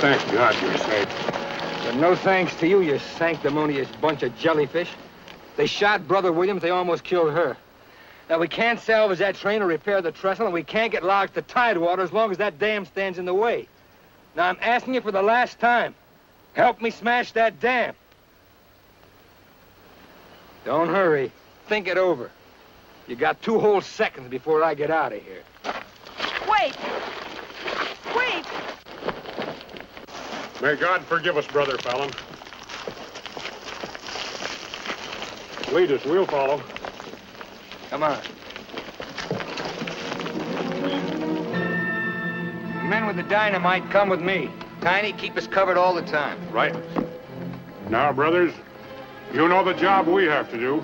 Thank God you're safe. But no thanks to you, you sanctimonious bunch of jellyfish. They shot Brother Williams. They almost killed her. Now, we can't salvage that train or repair the trestle, and we can't get logs to Tidewater as long as that dam stands in the way. Now, I'm asking you for the last time. Help me smash that dam. Don't hurry. Think it over. You got 2 whole seconds before I get out of here. Wait! Wait! May God forgive us, Brother Fallon. Lead us, we'll follow. Come on. The men with the dynamite, come with me. Tiny, keep us covered all the time. Right. Now, brothers, You know the job we have to do.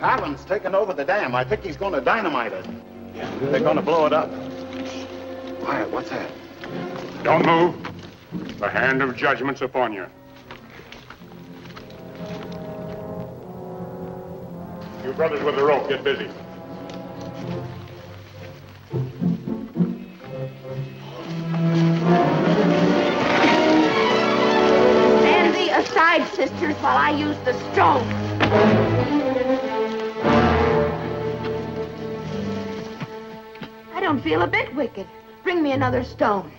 Allen's taken over the dam. I think he's going to dynamite it. Yeah. They're going to blow it up. Quiet, what's that? Don't move. The hand of judgment's upon you. You brothers with the rope, get busy. Stand thee aside, sisters, while I use the stone. I don't feel a bit wicked. Bring me another stone.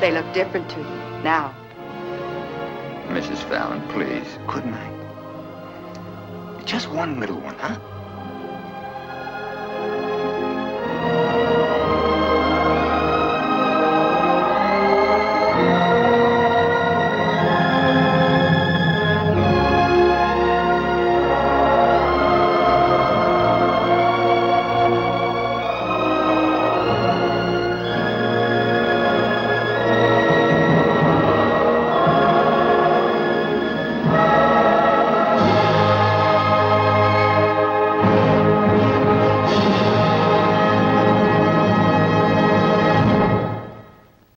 They look different to you now. Mrs. Fallon, please. Good night. Just one little one, huh?